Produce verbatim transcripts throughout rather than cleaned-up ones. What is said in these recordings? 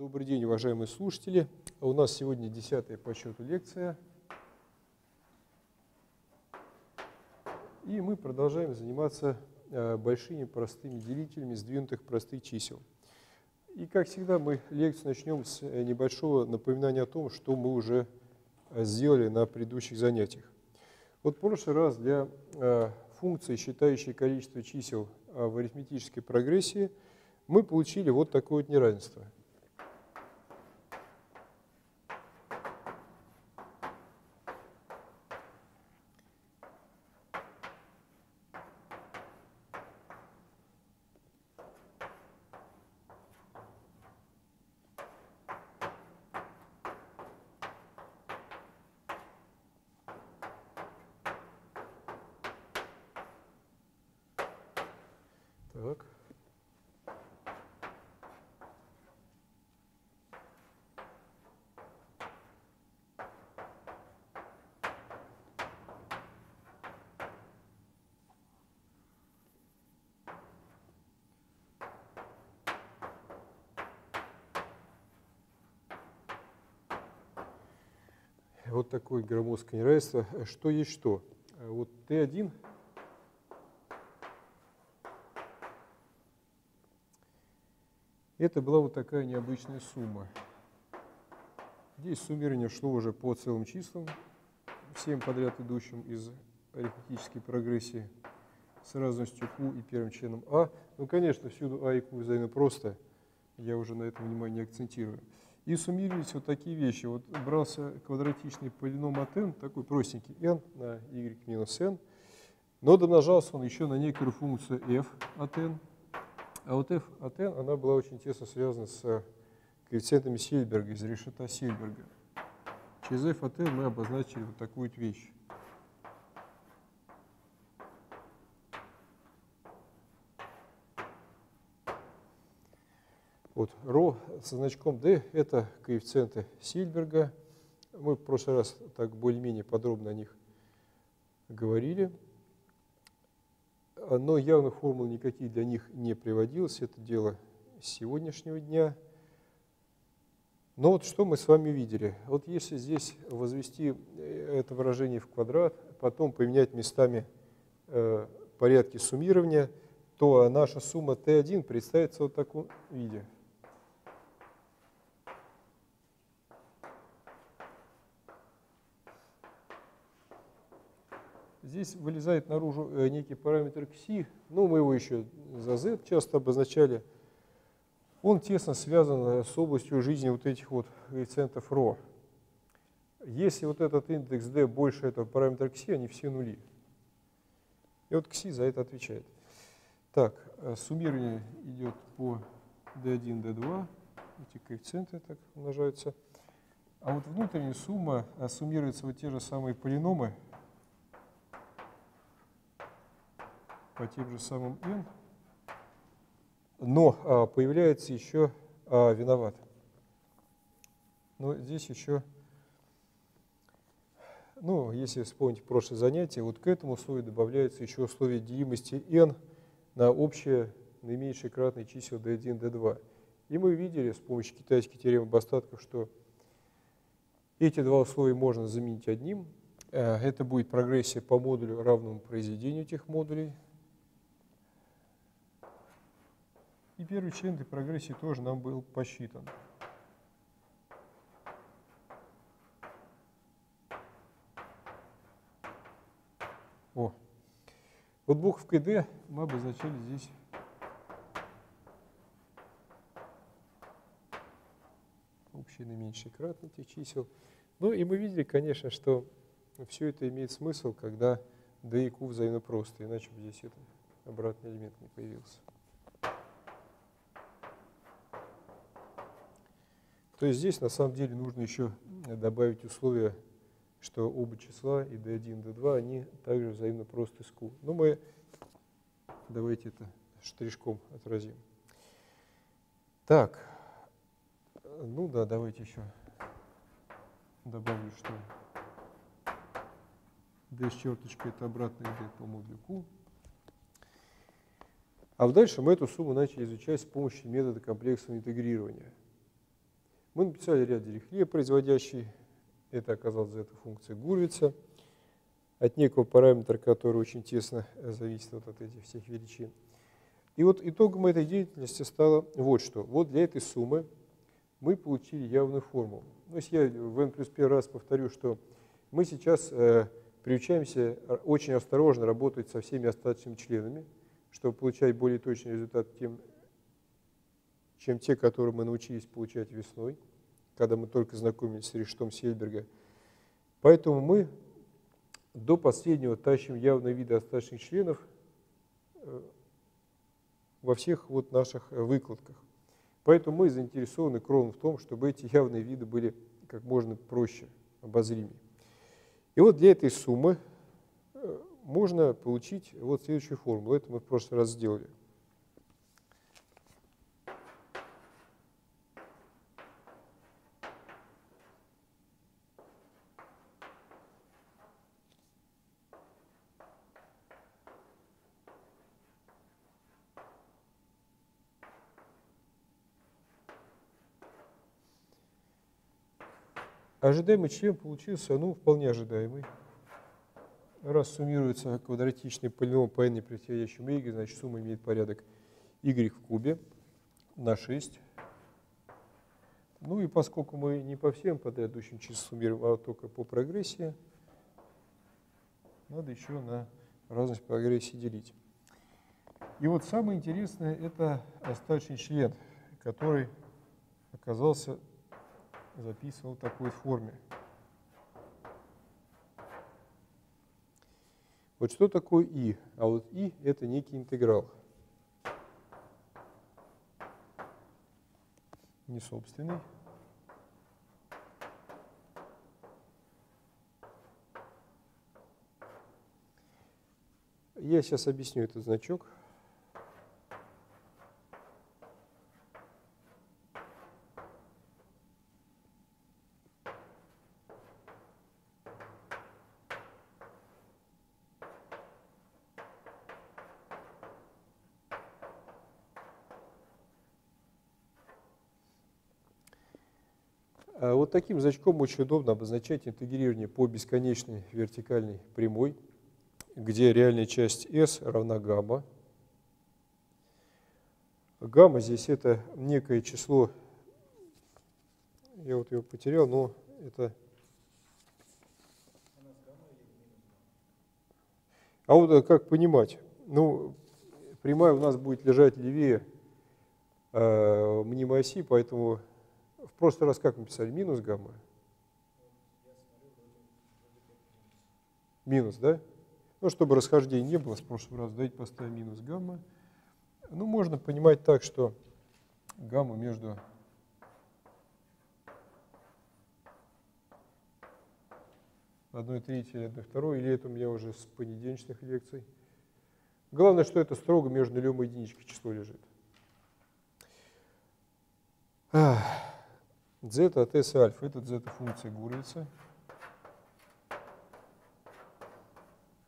Добрый день, уважаемые слушатели. У нас сегодня десятая по счету лекция. И мы продолжаем заниматься большими простыми делителями сдвинутых простых чисел. И, как всегда, мы лекцию начнем с небольшого напоминания о том, что мы уже сделали на предыдущих занятиях. Вот в прошлый раз для функции, считающей количество чисел в арифметической прогрессии, мы получили вот такое вот неравенство. Вот такое громоздкое неравенство. Что есть что? Вот тэ один это была вот такая необычная сумма. Здесь суммирование шло уже по целым числам, всем подряд идущим из арифметической прогрессии с разностью Q и первым членом А. Ну, конечно, всюду А и Q взаимно просто. Я уже на этом внимание акцентирую. И суммировались вот такие вещи. Вот брался квадратичный полином от n, такой простенький n на y минус n, но домножался он еще на некоторую функцию f от n. А вот f от n, она была очень тесно связана с коэффициентами Сельберга, из решета Сельберга. Через f от n мы обозначили вот такую вот вещь. Вот, ρ со значком d – это коэффициенты Сельберга. Мы в прошлый раз так более-менее подробно о них говорили. Но явных формул никаких для них не приводилось. Это дело сегодняшнего дня. Но вот что мы с вами видели. Вот если здесь возвести это выражение в квадрат, потом поменять местами порядки суммирования, то наша сумма тэ один представится вот в таком виде. Здесь вылезает наружу некий параметр кси, ну мы его еще за z часто обозначали. Он тесно связан с областью жизни вот этих вот коэффициентов ρ. Если вот этот индекс d больше этого параметра кси, они все нули. И вот кси за это отвечает. Так, суммирование идет по d один, d два. Эти коэффициенты так умножаются. А вот внутренняя сумма суммируется вот те же самые полиномы по тем же самым n, но а, появляется еще а, виноват. Но здесь еще, ну, если вспомнить прошлое занятие, вот к этому условию добавляется еще условие делимости n на общее наименьшее кратное чисел d один, d два. И мы видели с помощью китайской теоремы об остатках, что эти два условия можно заменить одним. Это будет прогрессия по модулю, равному произведению этих модулей. И первый член этой прогрессии тоже нам был посчитан. О. Вот буковкой D мы обозначили здесь общее наименьшее кратное этих чисел. Ну и мы видели, конечно, что все это имеет смысл, когда D и Q взаимно просто, иначе бы здесь этот обратный элемент не появился. То есть здесь на самом деле нужно еще добавить условие, что оба числа и d один, d два, они также взаимно просты с Q. Но мы давайте это штришком отразим. Так, ну да, давайте еще добавлю, что d с черточкой это обратный d по модулю Q. А дальше мы эту сумму начали изучать с помощью метода комплексного интегрирования. Мы написали ряд Дирихле, производящий, это оказалось за эту функцию Гурвица, от некого параметра, который очень тесно зависит вот от этих всех величин. И вот итогом этой деятельности стало вот что. Вот для этой суммы мы получили явную формулу. То есть я в n плюс первый раз повторю, что мы сейчас э, приучаемся очень осторожно работать со всеми остаточными членами, чтобы получать более точный результат, тем, чем те, которые мы научились получать весной, когда мы только знакомились с рештом Сельберга. Поэтому мы до последнего тащим явные виды остаточных членов э, во всех вот наших выкладках. Поэтому мы заинтересованы кровно в том, чтобы эти явные виды были как можно проще обозримы. И вот для этой суммы можно получить вот следующую формулу. Это мы в прошлый раз сделали. Ожидаемый член получился, ну, вполне ожидаемый. Раз суммируется квадратичный полином по n превосходящему y, значит, сумма имеет порядок y в кубе на шесть. Ну и поскольку мы не по всем подойдущим числам суммируем, а только по прогрессии, надо еще на разность прогрессии делить. И вот самое интересное – это остаточный член, который оказался записывал в такой форме. Вот что такое и? А вот и – это некий интеграл. Не собственный. Я сейчас объясню этот значок. Вот таким значком очень удобно обозначать интегрирование по бесконечной вертикальной прямой, где реальная часть S равна гамма. Гамма здесь это некое число, я вот его потерял, но это... А вот как понимать? Ну, прямая у нас будет лежать левее э, мнимой оси, поэтому... В прошлый раз как мы писали? Минус гамма? Минус, да? Ну, чтобы расхождения не было с прошлого раза, давайте поставим минус гамма. Ну, можно понимать так, что гамма между одной третьей и одной второй, или это у меня уже с понедельничных лекций. Главное, что это строго между нулем и единичкой число лежит. Z от S альфа, это Z функция Гурвица.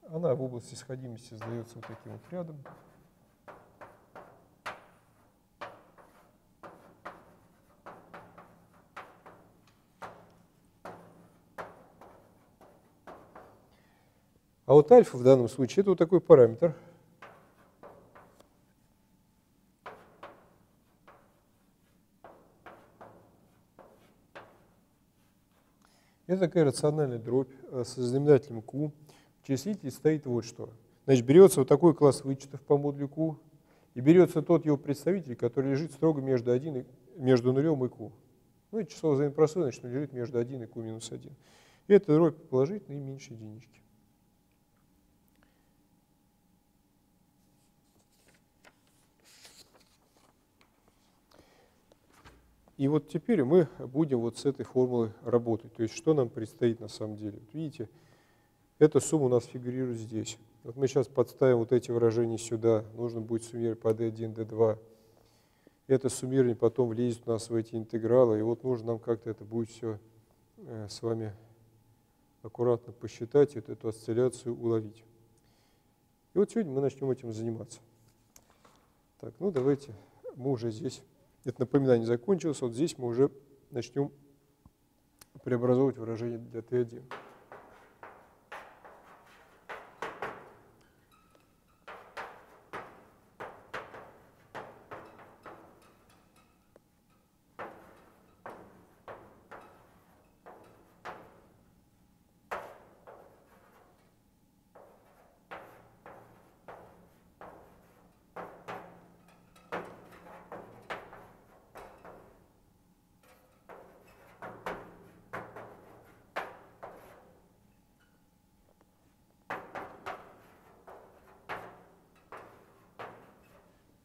Она в области сходимости сдается вот таким вот рядом. А вот альфа в данном случае это вот такой параметр. Это такая рациональная дробь со знаменателем Q. В числителе стоит вот что. Значит, берется вот такой класс вычетов по модулю Q, и берется тот его представитель, который лежит строго между, один, между нулем и Q. Ну и число взаимопростое, значит, лежит между один и Q минус один. И эта дробь положительная и меньше единички. И вот теперь мы будем вот с этой формулой работать. То есть что нам предстоит на самом деле? Вот видите, эта сумма у нас фигурирует здесь. Вот мы сейчас подставим вот эти выражения сюда. Нужно будет суммировать по d один, d два. Это суммирование потом влезет у нас в эти интегралы. И вот нужно нам как-то это будет все с вами аккуратно посчитать, вот эту осцилляцию уловить. И вот сегодня мы начнем этим заниматься. Так, ну давайте мы уже здесь... Это напоминание закончилось, вот здесь мы уже начнем преобразовывать выражение для тэ один.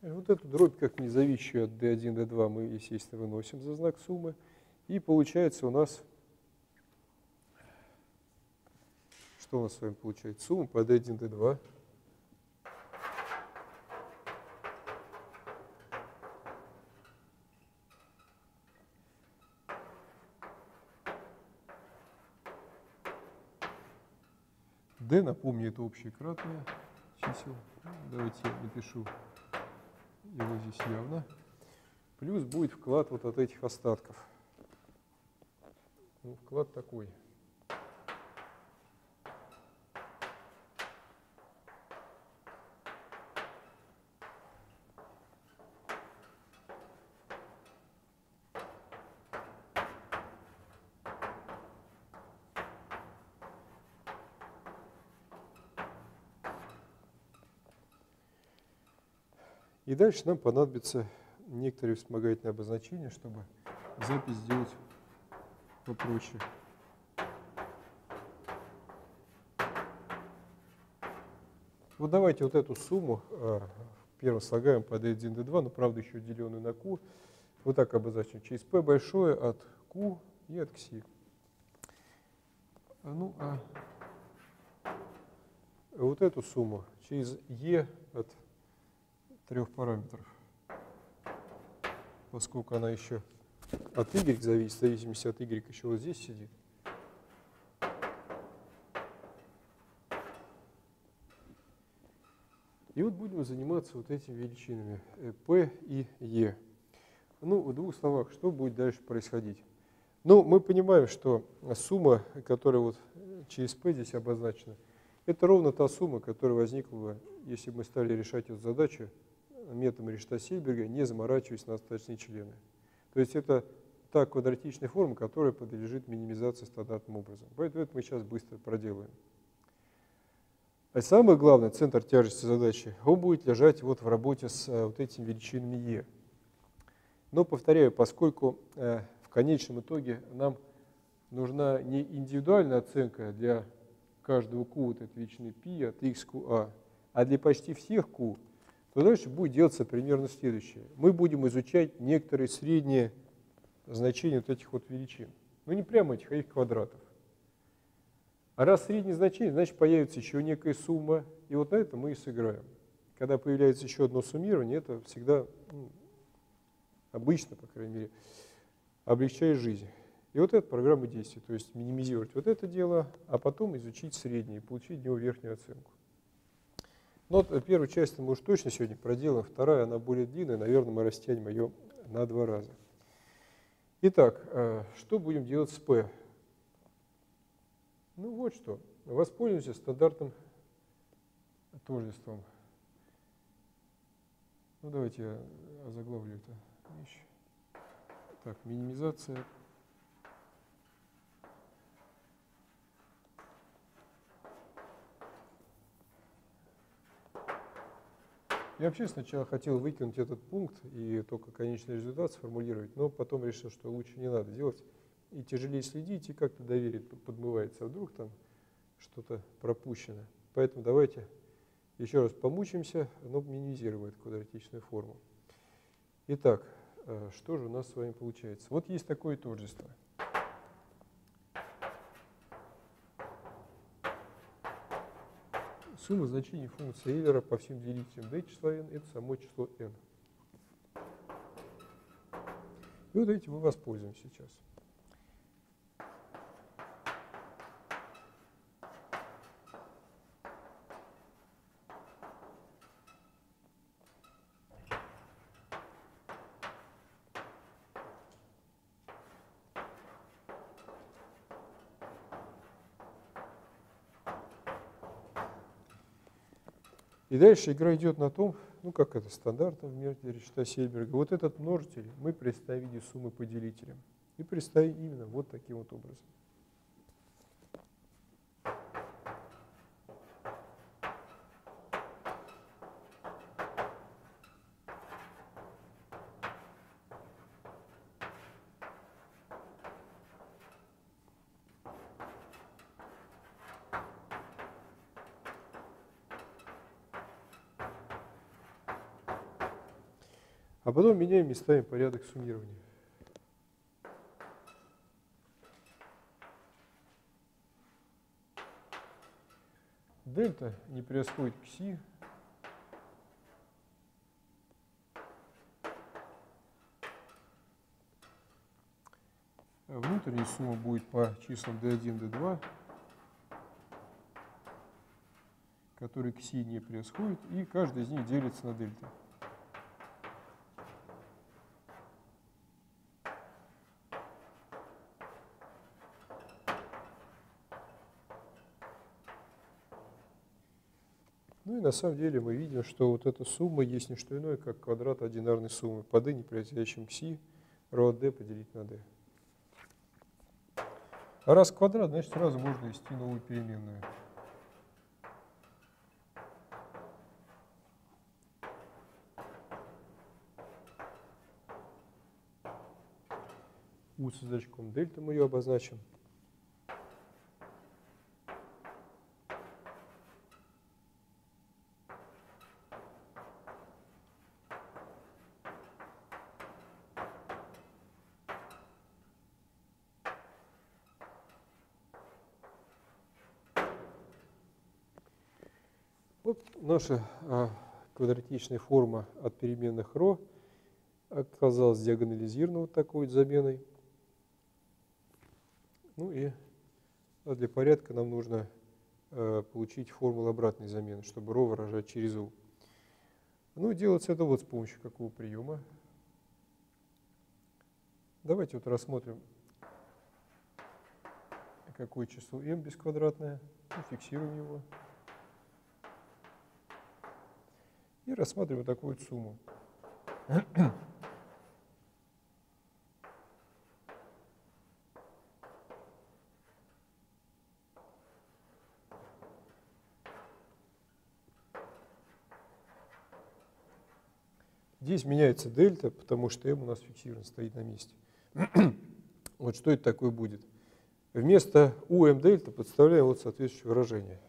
Вот эту дробь, как независящую от дэ один, дэ два, мы, естественно, выносим за знак суммы. И получается у нас, что у нас с вами получается? Сумма по дэ один, дэ два. D, напомню, это общее кратное чисел. Давайте я напишу его здесь явно, плюс будет вклад вот от этих остатков. Ну, вклад такой. И дальше нам понадобится некоторые вспомогательные обозначения, чтобы запись сделать попроще. Вот давайте вот эту сумму первым слагаем по дэ один, дэ два, но правда еще деленную на Q. Вот так обозначим через P большое от Q и от Xi. Ну а вот эту сумму через E от трех параметров, поскольку она еще от y зависит, в зависимости от y еще вот здесь сидит. И вот будем заниматься вот этими величинами p и e. Ну, в двух словах, что будет дальше происходить? Ну, мы понимаем, что сумма, которая вот через p здесь обозначена, это ровно та сумма, которая возникла бы, если бы мы стали решать эту задачу методом решета Сельберга, не заморачиваясь на остаточные члены. То есть это та квадратичная форма, которая подлежит минимизации стандартным образом. Поэтому это мы сейчас быстро проделаем. А самое главное, центр тяжести задачи, он будет лежать вот в работе с вот этими величинами e. Но, повторяю, поскольку в конечном итоге нам нужна не индивидуальная оценка для каждого q вот этой величины π от x к a, а для почти всех q, то дальше будет делаться примерно следующее. Мы будем изучать некоторые средние значения вот этих вот величин. Ну не прямо этих, а их квадратов. А раз среднее значение, значит появится еще некая сумма, и вот на этом мы и сыграем. Когда появляется еще одно суммирование, это всегда, ну, обычно, по крайней мере, облегчает жизнь. И вот эта программа действий, то есть минимизировать вот это дело, а потом изучить среднее и получить от него верхнюю оценку. Но вот первую часть мы уж точно сегодня проделаем, вторая, она более длинная, наверное, мы растянем ее на два раза. Итак, что будем делать с P? Ну вот что, воспользуемся стандартным тождеством. Ну давайте я озаглавлю это. Так, минимизация. Я вообще сначала хотел выкинуть этот пункт и только конечный результат сформулировать, но потом решил, что лучше не надо делать. И тяжелее следить, и как-то доверие подмывается, а вдруг там что-то пропущено. Поэтому давайте еще раз помучимся, но минимизируем эту квадратичную форму. Итак, что же у нас с вами получается? Вот есть такое тождество. Сумма значений функции Эйлера по всем делителям d числа n – это само число n. И вот этим мы воспользуемся сейчас. И дальше игра идет на том, ну как это стандартно в методе Ричта Сельберга, вот этот множитель мы представили суммы поделителем. И представим именно вот таким вот образом. А потом меняем местами порядок суммирования. Дельта не превосходит кси. Внутренняя сумма будет по числам дэ один, дэ два, которые кси не превосходят, и каждый из них делится на дельту. На самом деле мы видим, что вот эта сумма есть не что иное, как квадрат одинарной суммы по d, не превосходящим кси, ρ от d поделить на d. А раз квадрат, значит сразу можно ввести новую переменную. U со значком дельта мы ее обозначим. Наша квадратичная форма от переменных ρ оказалась диагонализирована вот такой вот заменой. Ну и для порядка нам нужно получить формулу обратной замены, чтобы ρ выражать через u. Ну, делается это вот с помощью какого приема. Давайте вот рассмотрим, какое число m бесквадратное, ну, фиксируем его. И рассматриваем вот такую сумму. Здесь меняется дельта, потому что m у нас фиксирован, стоит на месте. Вот что это такое будет? Вместо u m дельта подставляем вот соответствующее выражение.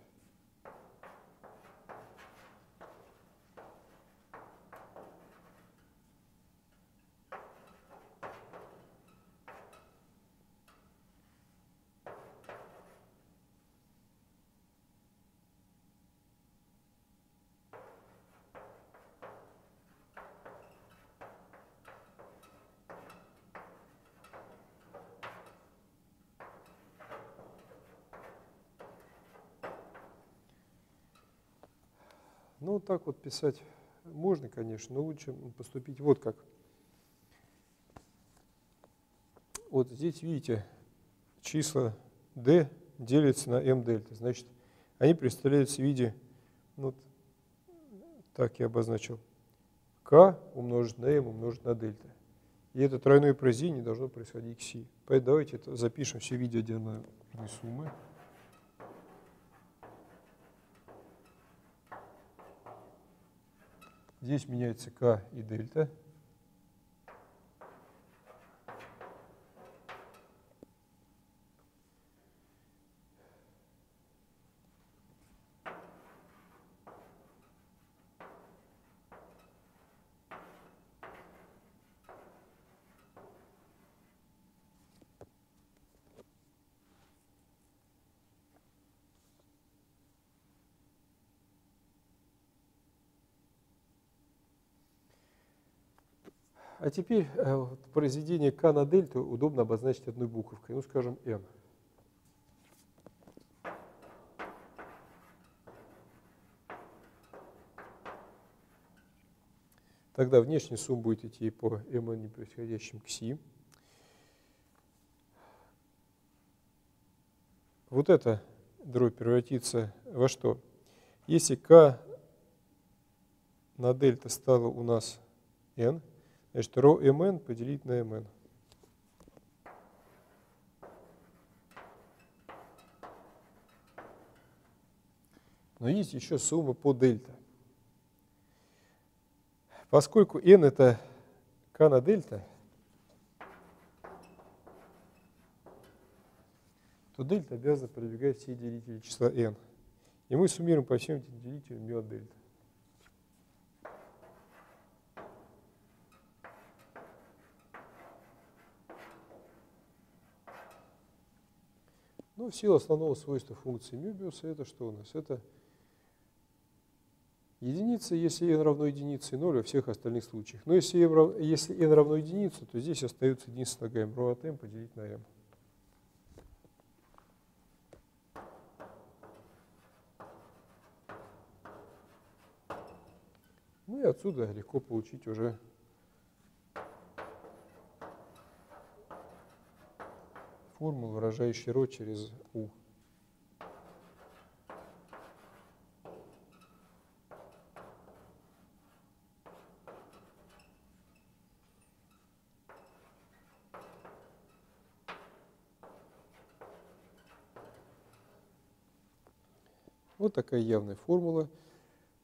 Ну, вот так вот писать можно, конечно, но лучше поступить вот как. Вот здесь, видите, числа d делятся на m дельта. Значит, они представляются в виде, вот так я обозначил, k умножить на m умножить на дельта. И это тройное произведение должно происходить кси. Поэтому давайте это запишем все в виде одинарной суммы. Здесь меняется k и дельта. А теперь произведение k на дельту удобно обозначить одной буковкой, ну скажем m. Тогда внешняя сумма будет идти по m не превосходящим кси. Вот эта дробь превратится во что? Если k на дельта стало у нас n, значит, ρ mn поделить на mn. Но есть еще сумма по дельта. Поскольку n это k на дельта, то дельта обязана продвигать все делители числа n. И мы суммируем по всем этим делителям μ от дельта. Ну, в силу основного свойства функции Мёбиуса это что у нас? Это единица, если n равно единице, и ноль во всех остальных случаях. Но если n равно, если n равно единице, то здесь остается единица на m, ρ от m поделить на m. Ну и отсюда легко получить уже формулу, выражающую ρ через u. Вот такая явная формула.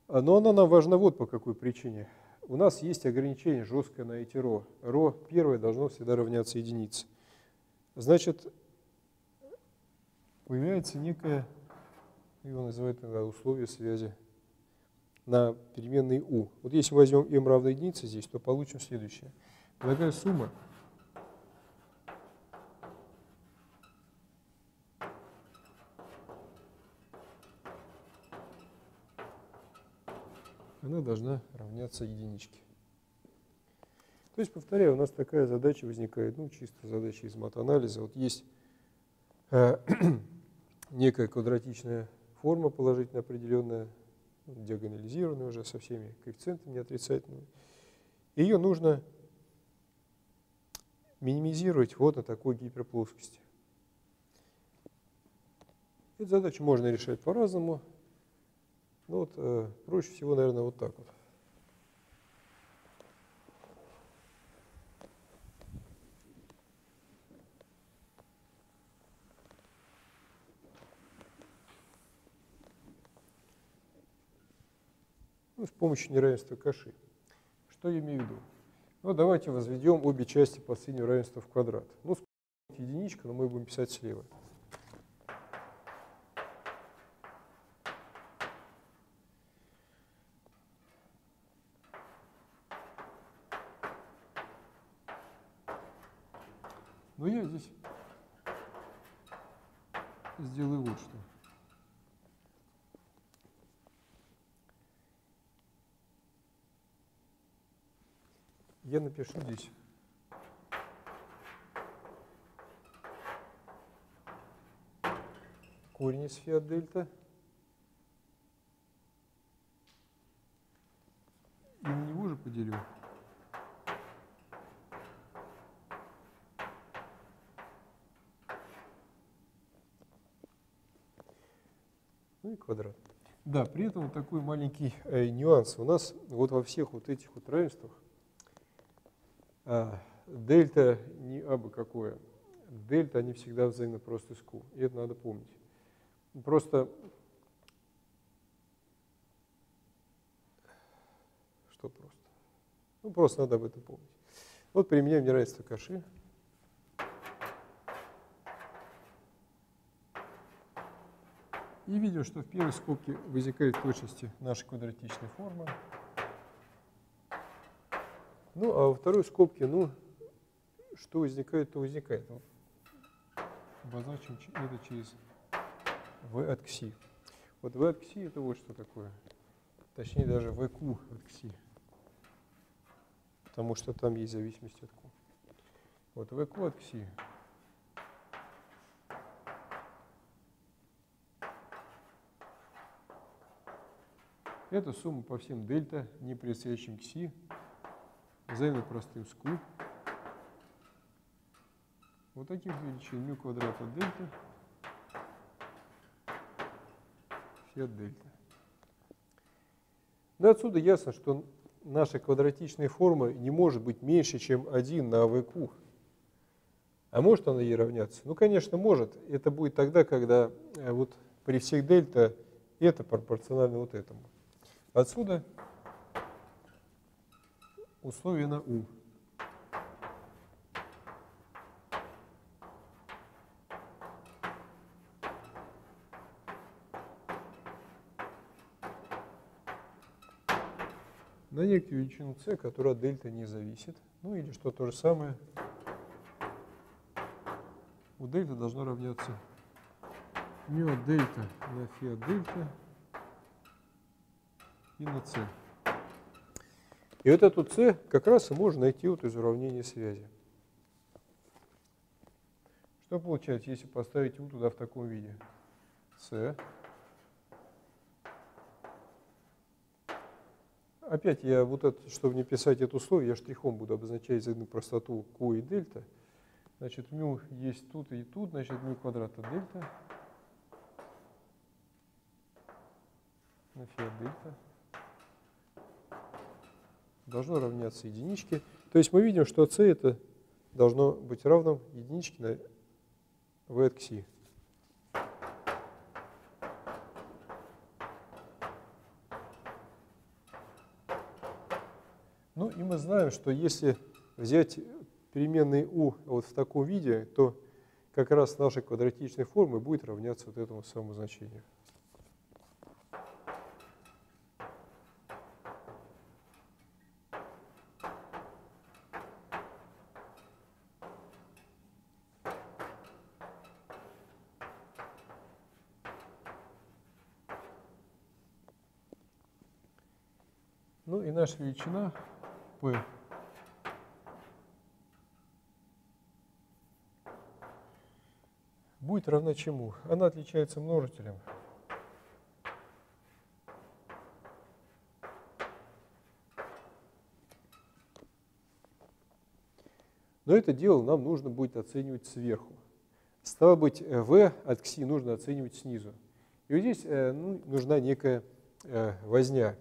Но она нам важна вот по какой причине. У нас есть ограничение жесткое на эти ρ. ρ первое должно всегда равняться единице. Значит, появляется некое, его называют иногда условие связи на переменной u. Вот если возьмем m равно единице здесь, то получим следующее. Предлагаю сумма она должна равняться единичке. То есть, повторяю, у нас такая задача возникает, ну, чисто задача из матанализа. Вот есть э, некая квадратичная форма, положительно определенная, диагонализированная уже со всеми коэффициентами отрицательными. Ее нужно минимизировать вот на такой гиперплоскости. Эту задачу можно решать по-разному. Ну вот, э, проще всего, наверное, вот так вот. Ну, с помощью неравенства Коши. Что я имею в виду? Ну, давайте возведем обе части по среднему равенства в квадрат. Ну, единичка, но мы будем писать слева. Но я здесь сделаю вот что. Я напишу здесь корень из фи от дельта. И на него же поделю квадрат. Да, при этом вот такой маленький э, нюанс. У нас вот во всех вот этих вот равенствах э, дельта не абы какое. Дельта, они всегда взаимно просто с q. И это надо помнить. Просто что просто? Ну, просто надо об этом помнить. Вот применяем неравенство Коши. И видим, что в первой скобке возникает в точности наша квадратичная форма. Ну, а во второй скобке, ну, что возникает, то возникает. Обозначим это через v от кси. Вот v от кси это вот что такое. Точнее, даже vq от кси. Потому что там есть зависимость от q. Вот vq от кси. Это сумма по всем дельта, не предстоящим кси, взаимно простым с q. Вот таких величин μ квадрат от дельта, фи от дельта. Но отсюда ясно, что наша квадратичная форма не может быть меньше, чем один на АВК. А может она ей равняться? Ну, конечно, может. Это будет тогда, когда вот при всех дельта это пропорционально вот этому. Отсюда условие на U. На некую величину c, которая от дельта не зависит. Ну или что то же самое. У дельта должно равняться мю от дельта на фи от дельта и на c. И вот эту c как раз и можно найти вот из уравнения связи. Что получается, если поставить u туда в таком виде? c. Опять я вот это, чтобы не писать это условие, я штрихом буду обозначать за простоту q и дельта. Значит, μ есть тут и тут, значит, μ квадрат от дельта на φ от дельта должно равняться единичке. То есть мы видим, что c это должно быть равным единичке на v от кси. Ну и мы знаем, что если взять переменные u вот в таком виде, то как раз нашей квадратичной формы будет равняться вот этому самому значению. Ну и наша величина p будет равна чему? Она отличается множителем. Но это дело нам нужно будет оценивать сверху. Стало быть, v от кси нужно оценивать снизу. И вот здесь ну, нужна некая возня.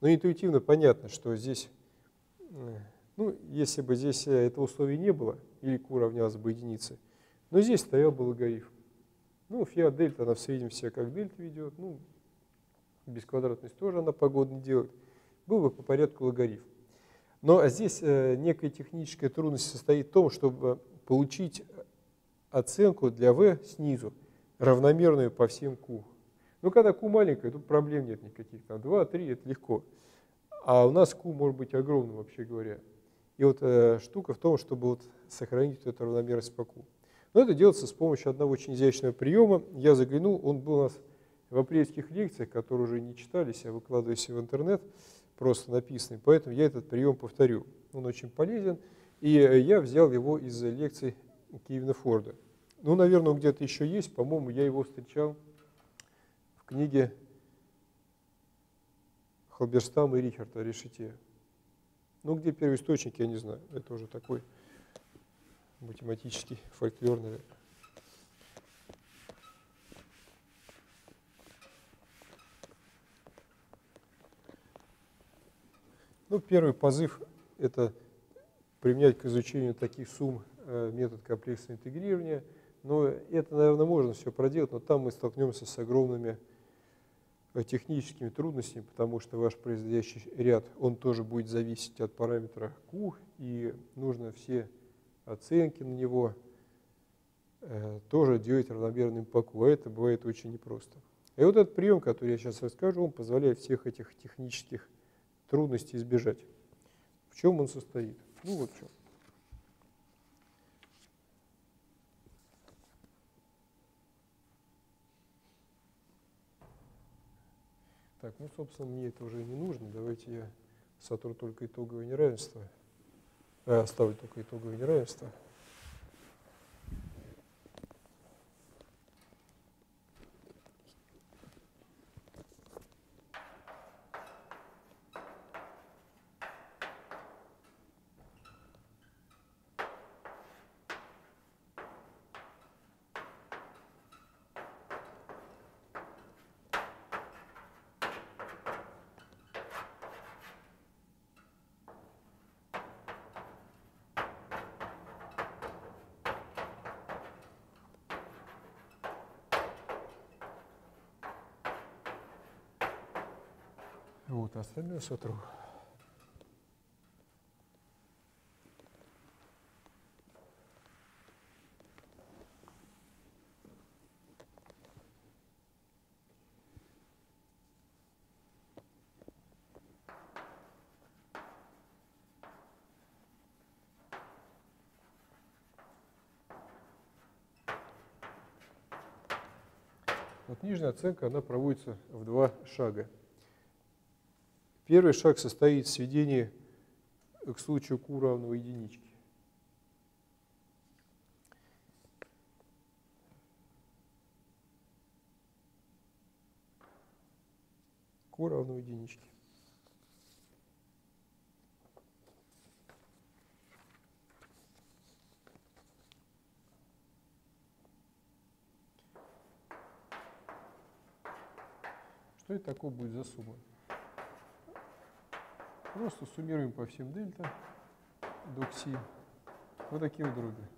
Но интуитивно понятно, что здесь, ну, если бы здесь этого условия не было, или q равнялось бы единице, но здесь стоял бы логарифм. Ну, фи от дельта, она в среднем себя как дельта ведет, ну, бесквадратность тоже она погодно делает. Был бы по порядку логарифм. Но здесь некая техническая трудность состоит в том, чтобы получить оценку для v снизу, равномерную по всем q. Ну, когда q маленькая, тут проблем нет никаких, там два, три, это легко. А у нас q может быть огромным, вообще говоря. И вот э, штука в том, чтобы вот сохранить эту равномерность по q. Но это делается с помощью одного очень изящного приема. Я заглянул, он был у нас в апрельских лекциях, которые уже не читались, а выкладывались в интернет, просто написанный. Поэтому я этот прием повторю. Он очень полезен. И я взял его из лекций Кевина Форда. Ну, наверное, он где-то еще есть. По-моему, я его встречал в книге Холберстама и Рихарда о решете. Ну, где первоисточник, я не знаю. Это уже такой математический фольклор, наверное. Ну, первый позыв – это применять к изучению таких сумм метод комплексного интегрирования. Но это, наверное, можно все проделать, но там мы столкнемся с огромными техническими трудностями, потому что ваш производящий ряд, он тоже будет зависеть от параметра Q, и нужно все оценки на него э, тоже делать равномерным по Q, а это бывает очень непросто. И вот этот прием, который я сейчас расскажу, он позволяет всех этих технических трудностей избежать. В чем он состоит? Ну вот в чем. Так, ну собственно мне это уже не нужно, давайте я сотру только итоговое неравенство. Оставлю только итоговое неравенство. Вот, остальное сотру. Вот нижняя оценка, она проводится в два шага. Первый шаг состоит в сведении к случаю Q равного единичке. Q равного единичке. Что это такое будет за сумма? Просто суммируем по всем дельта до кси. Вот такие вот дроби.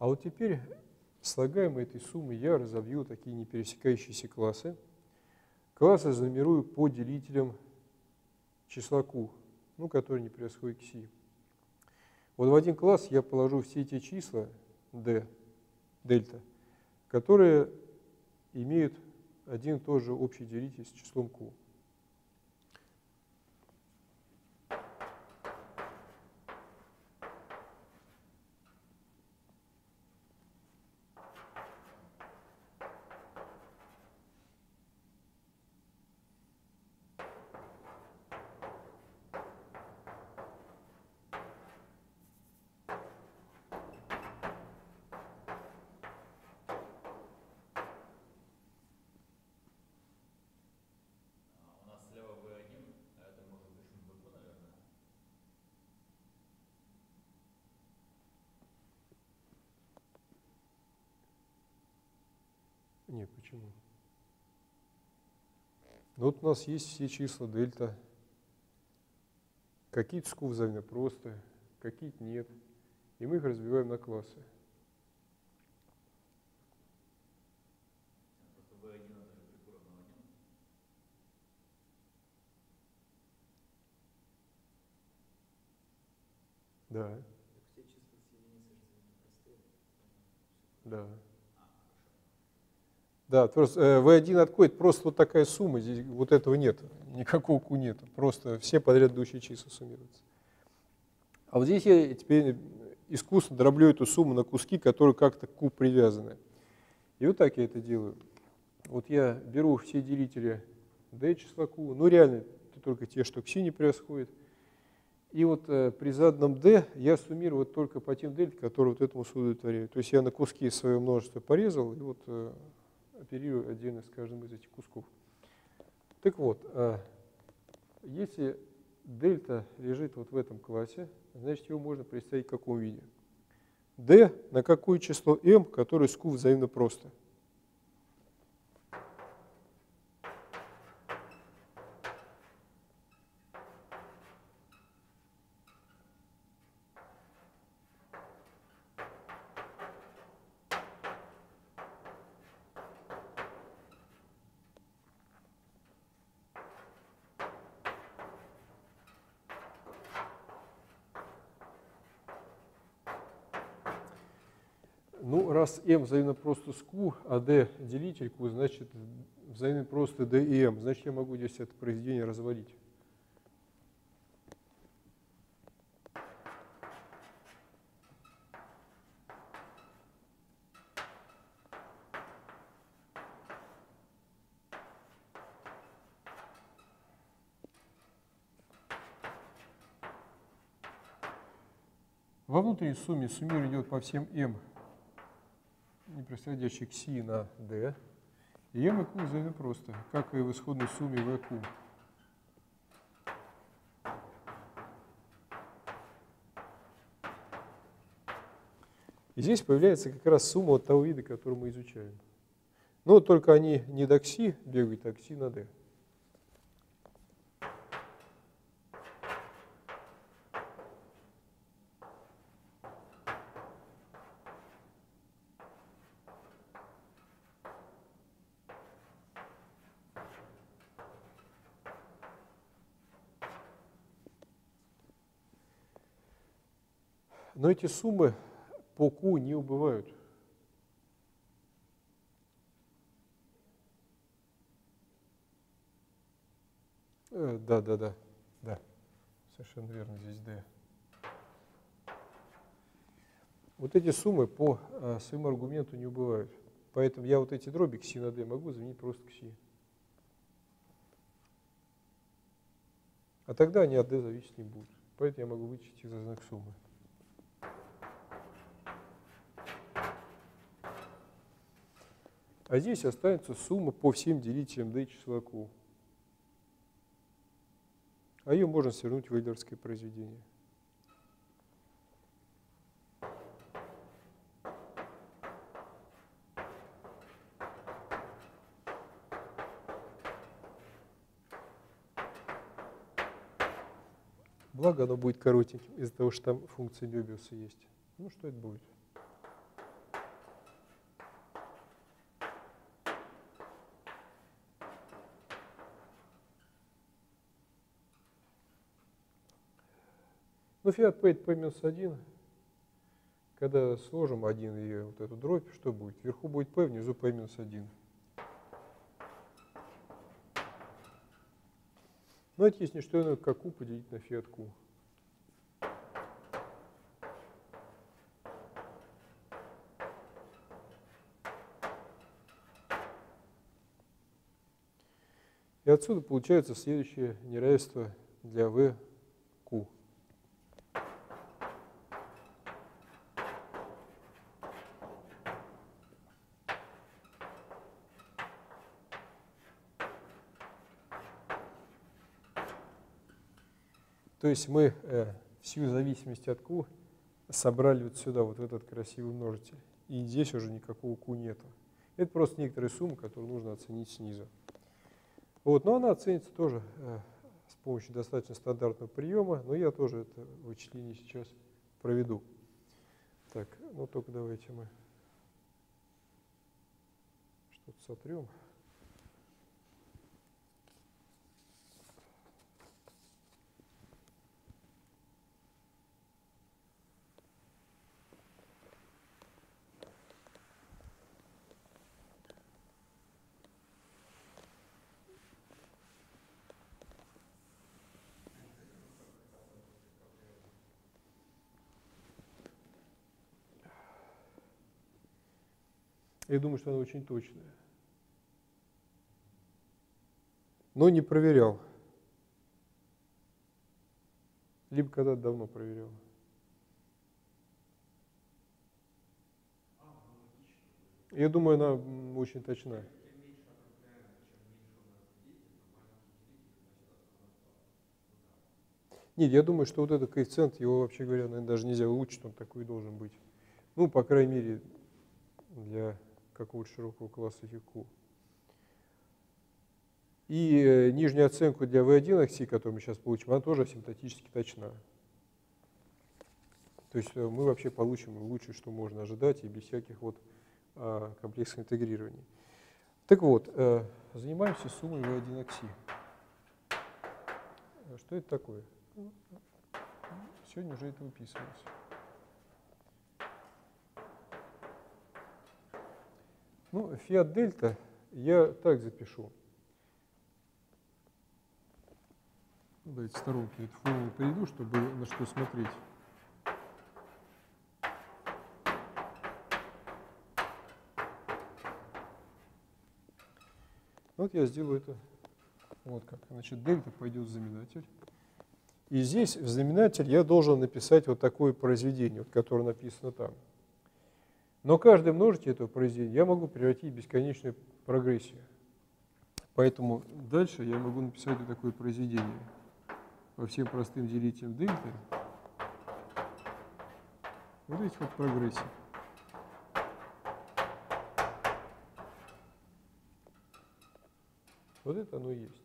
А вот теперь слагаемые этой суммы я разобью такие не пересекающиеся классы. Классы занумерую по делителям числа Q, ну, который не превосходит кси. Вот в один класс я положу все те числа d, дельта, которые имеют один и тот же общий делитель с числом Q. Нет, почему? Ну, вот у нас есть все числа дельта. Какие-то с Q взаимно просто, какие-то нет. И мы их разбиваем на классы. Да. Да. Да, просто ви один отходит, просто вот такая сумма, здесь вот этого нет, никакого Q нет, просто все подряд идущие числа суммируются. А вот здесь я теперь искусно дроблю эту сумму на куски, которые как-то к Q привязаны. И вот так я это делаю. Вот я беру все делители d числа Q, ну реально только те, что к Си не превосходит. И вот при заданном d я суммирую вот только по тем дельта, которые вот этому удовлетворяют. То есть я на куски свое множество порезал, и вот оперирую отдельно с каждым из этих кусков. Так вот, если дельта лежит вот в этом классе, значит его можно представить в каком виде. D на какое число m, которое с Q взаимно просто. Ну, раз m взаимно просто с Q, а d делитель Q, значит, взаимно просто d и m. Значит, я могу здесь это произведение развалить. Во внутренней сумме суммир идет по всем m, непревосходящий кси на d, и m и Q взаимно просто, как и в исходной сумме vq. И здесь появляется как раз сумма вот того вида, который мы изучаем. Но только они не до кси бегают, а кси на d. Но эти суммы по Q не убывают. Э, да, да, да, да. Совершенно верно, здесь D. Вот эти суммы по а, своему аргументу не убывают. Поэтому я вот эти дроби кси на D могу заменить просто кси. А тогда они от D зависеть не будут. Поэтому я могу вычесть их за знак суммы. А здесь останется сумма по всем делителям D числа Q. А ее можно свернуть в эйлерское произведение. Благо оно будет коротеньким из-за того, что там функция Мёбиуса есть. Ну что это будет? Ну, φ от p это p минус один. Когда сложим один и вот эту дробь, что будет? Вверху будет p, внизу p минус один. Но это есть не что иное, как q поделить на φ от q. И отсюда получается следующее неравенство для v q. То есть мы э, всю зависимость от Q собрали вот сюда, вот в этот красивый множитель. И здесь уже никакого Q нету. Это просто некоторая сумма, которую нужно оценить снизу. Вот, но она оценится тоже э, с помощью достаточно стандартного приема. Но я тоже это вычисление сейчас проведу. Так, ну только давайте мы что-то сотрем. Я думаю, что она очень точная. Но не проверял. Либо когда-то давно проверял. Я думаю, она очень точна. Нет, я думаю, что вот этот коэффициент, его, вообще говоря, наверное, даже нельзя улучшить, он такой должен быть. Ну, по крайней мере, для какого-то широкого класса Q. И э, нижнюю оценку для ви один акси, которую мы сейчас получим, она тоже асимптотически точна. То есть э, мы вообще получим лучшее, что можно ожидать, и без всяких вот э, комплексных интегрирований. Так вот, э, занимаемся суммой ви один акси. Что это такое? Сегодня уже это выписывалось. Ну, φ от дельта я так запишу. Давайте в сторонке эту формулу приведу, чтобы было на что смотреть. Вот я сделаю это вот как. Значит, дельта пойдет в знаменатель. И здесь в знаменатель я должен написать вот такое произведение, вот, которое написано там. Но каждый множитель этого произведения я могу превратить в бесконечную прогрессию. Поэтому дальше я могу написать вот такое произведение. По всем простым делителям дельты. Вот эти вот прогрессии. Вот это оно и есть.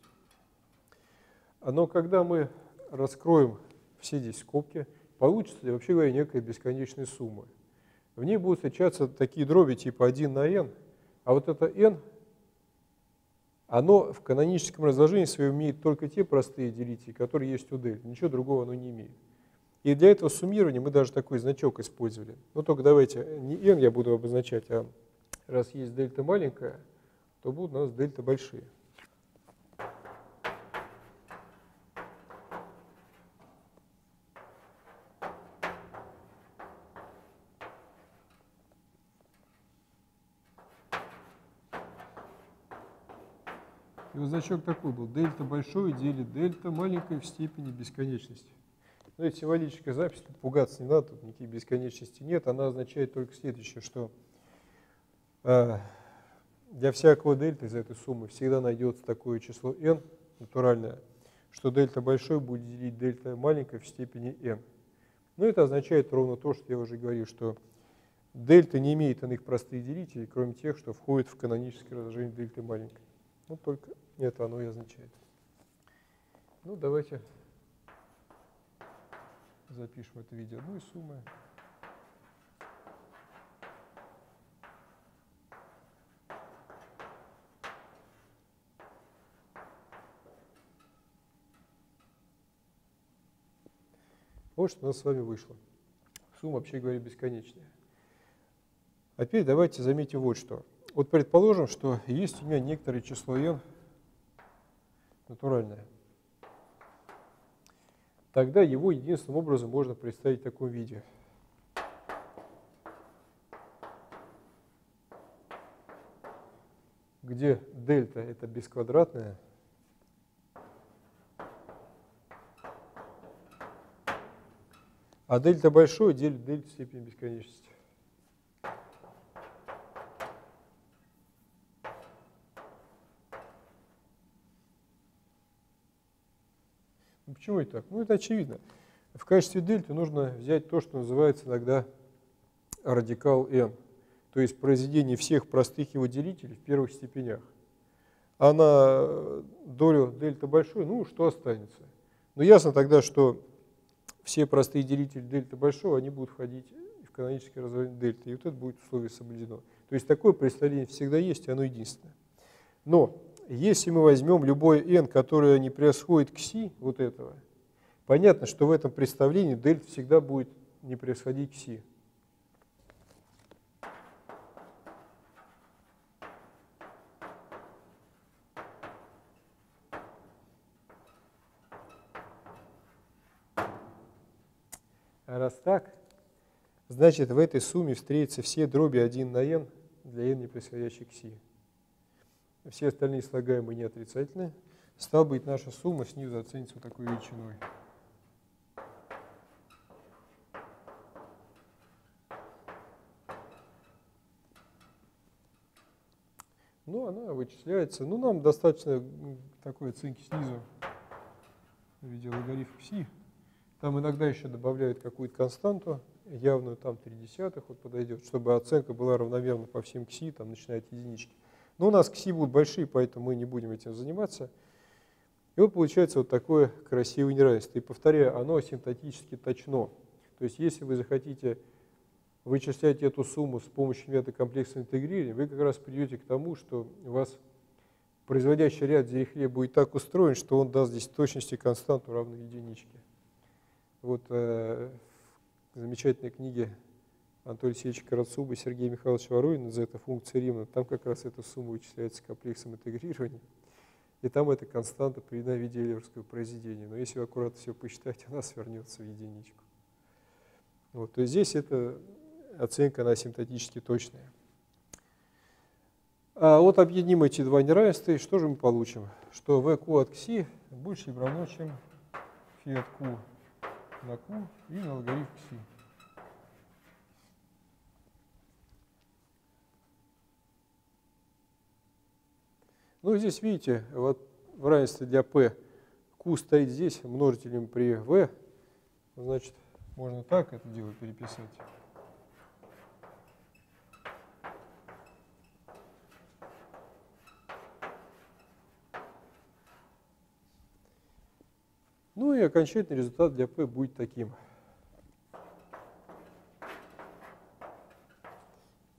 Но когда мы раскроем все здесь скобки, получится, вообще говоря, некая бесконечная сумма. В ней будут встречаться такие дроби типа один на n, а вот это n, оно в каноническом разложении своем имеет только те простые делители, которые есть у d, ничего другого оно не имеет. И И для этого суммирования мы даже такой значок использовали. Но только давайте не n я буду обозначать, а раз есть дельта маленькая, то будут у нас дельта большие. И вот значок такой был. Дельта большое делит дельта маленькое в степени бесконечности. Но это символическая запись, тут пугаться не надо, тут никаких бесконечностей нет. Она означает только следующее, что э, для всякого дельта из этой суммы всегда найдется такое число n, натуральное, что дельта большое будет делить дельта маленькое в степени n. Но это означает ровно то, что я уже говорил, что дельта не имеет иных простых делителей, кроме тех, что входит в каноническое разложение дельты маленькой. Ну, только это оно и означает. Ну, давайте запишем это в виде одной суммы. Вот что у нас с вами вышло. Сумма, вообще говоря, бесконечная. А теперь давайте заметим вот что. Вот предположим, что есть у меня некоторое число n натуральное. Тогда его единственным образом можно представить в таком виде. Где дельта — это бесквадратная, а дельта большое делит дельта в степени бесконечности. Почему это так? Ну, это очевидно. В качестве дельты нужно взять то, что называется иногда радикал n, то есть произведение всех простых его делителей в первых степенях. А на долю дельта большой, ну, что останется? Но ясно тогда, что все простые делители дельта большого, они будут входить в каноническое разложение дельты, и вот это будет условие соблюдено. То есть такое представление всегда есть, и оно единственное. Но если мы возьмем любое n, которое не превосходит кси вот этого, понятно, что в этом представлении дельта всегда будет не превосходить кси. А раз так, значит, в этой сумме встретятся все дроби один на n для n не превосходящей кси. Все остальные слагаемые не отрицательные. Стало быть, наша сумма снизу оценится вот такой величиной. Ну, она вычисляется. Ну, нам достаточно такой оценки снизу в виде логарифм пси. Там иногда еще добавляют какую-то константу, явную там три десятых, вот подойдет, чтобы оценка была равномерна по всем кси, там начиная от единички. Но у нас кси будут большие, поэтому мы не будем этим заниматься. И вот получается вот такое красивое неравенство. И повторяю, оно асимптотически точно. То есть если вы захотите вычислять эту сумму с помощью метода комплексного интегрирования, вы как раз придете к тому, что у вас производящий ряд Дирихле будет так устроен, что он даст здесь точности константу равную единичке. Вот э, в замечательной книге Анатолия Алексеевича Карацуба и Сергея Михайловича Воронина за это функция Римана, там как раз эта сумма вычисляется комплексом интегрирования. И там эта константа приведена в виде эйлерского произведения. Но если вы аккуратно все посчитаете, она свернется в единичку. Вот, то есть здесь эта оценка, она асимптотически точная. А вот объединим эти два неравенства, и что же мы получим? Что vq от кси больше или равно, чем фи от q на q и на логарифм кси. Ну, здесь, видите, вот в равенстве для p q стоит здесь множителем при v. Значит, можно так это дело переписать. Ну и окончательный результат для p будет таким.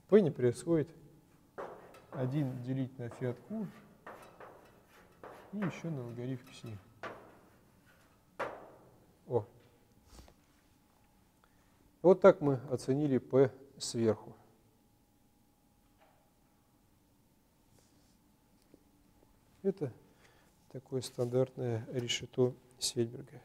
P не превосходит один делить на фи от q. И еще на логарифм кси. О. Вот так мы оценили P сверху. Это такое стандартное решето Сельберга.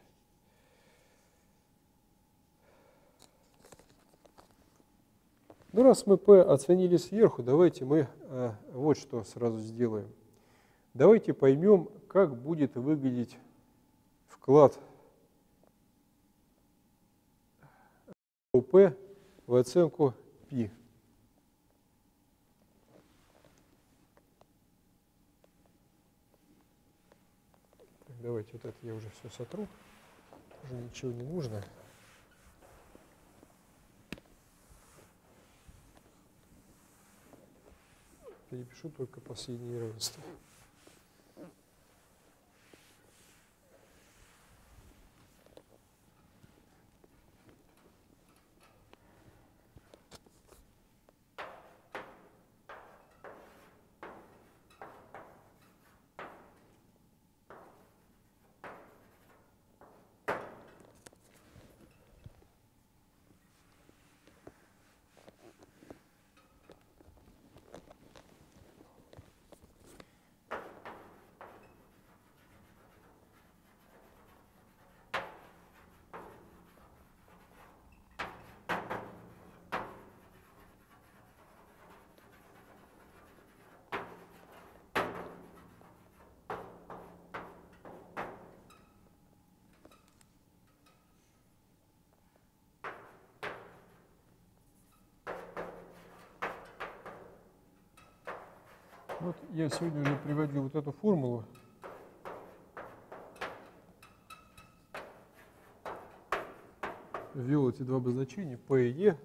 Ну, раз мы P оценили сверху, давайте мы э, вот что сразу сделаем. Давайте поймем, как будет выглядеть вклад P в оценку P. Так, давайте вот это я уже все сотру, уже ничего не нужно. Перепишу только последние равенства. Вот я сегодня уже приводил вот эту формулу. Ввел эти два обозначения, P и E.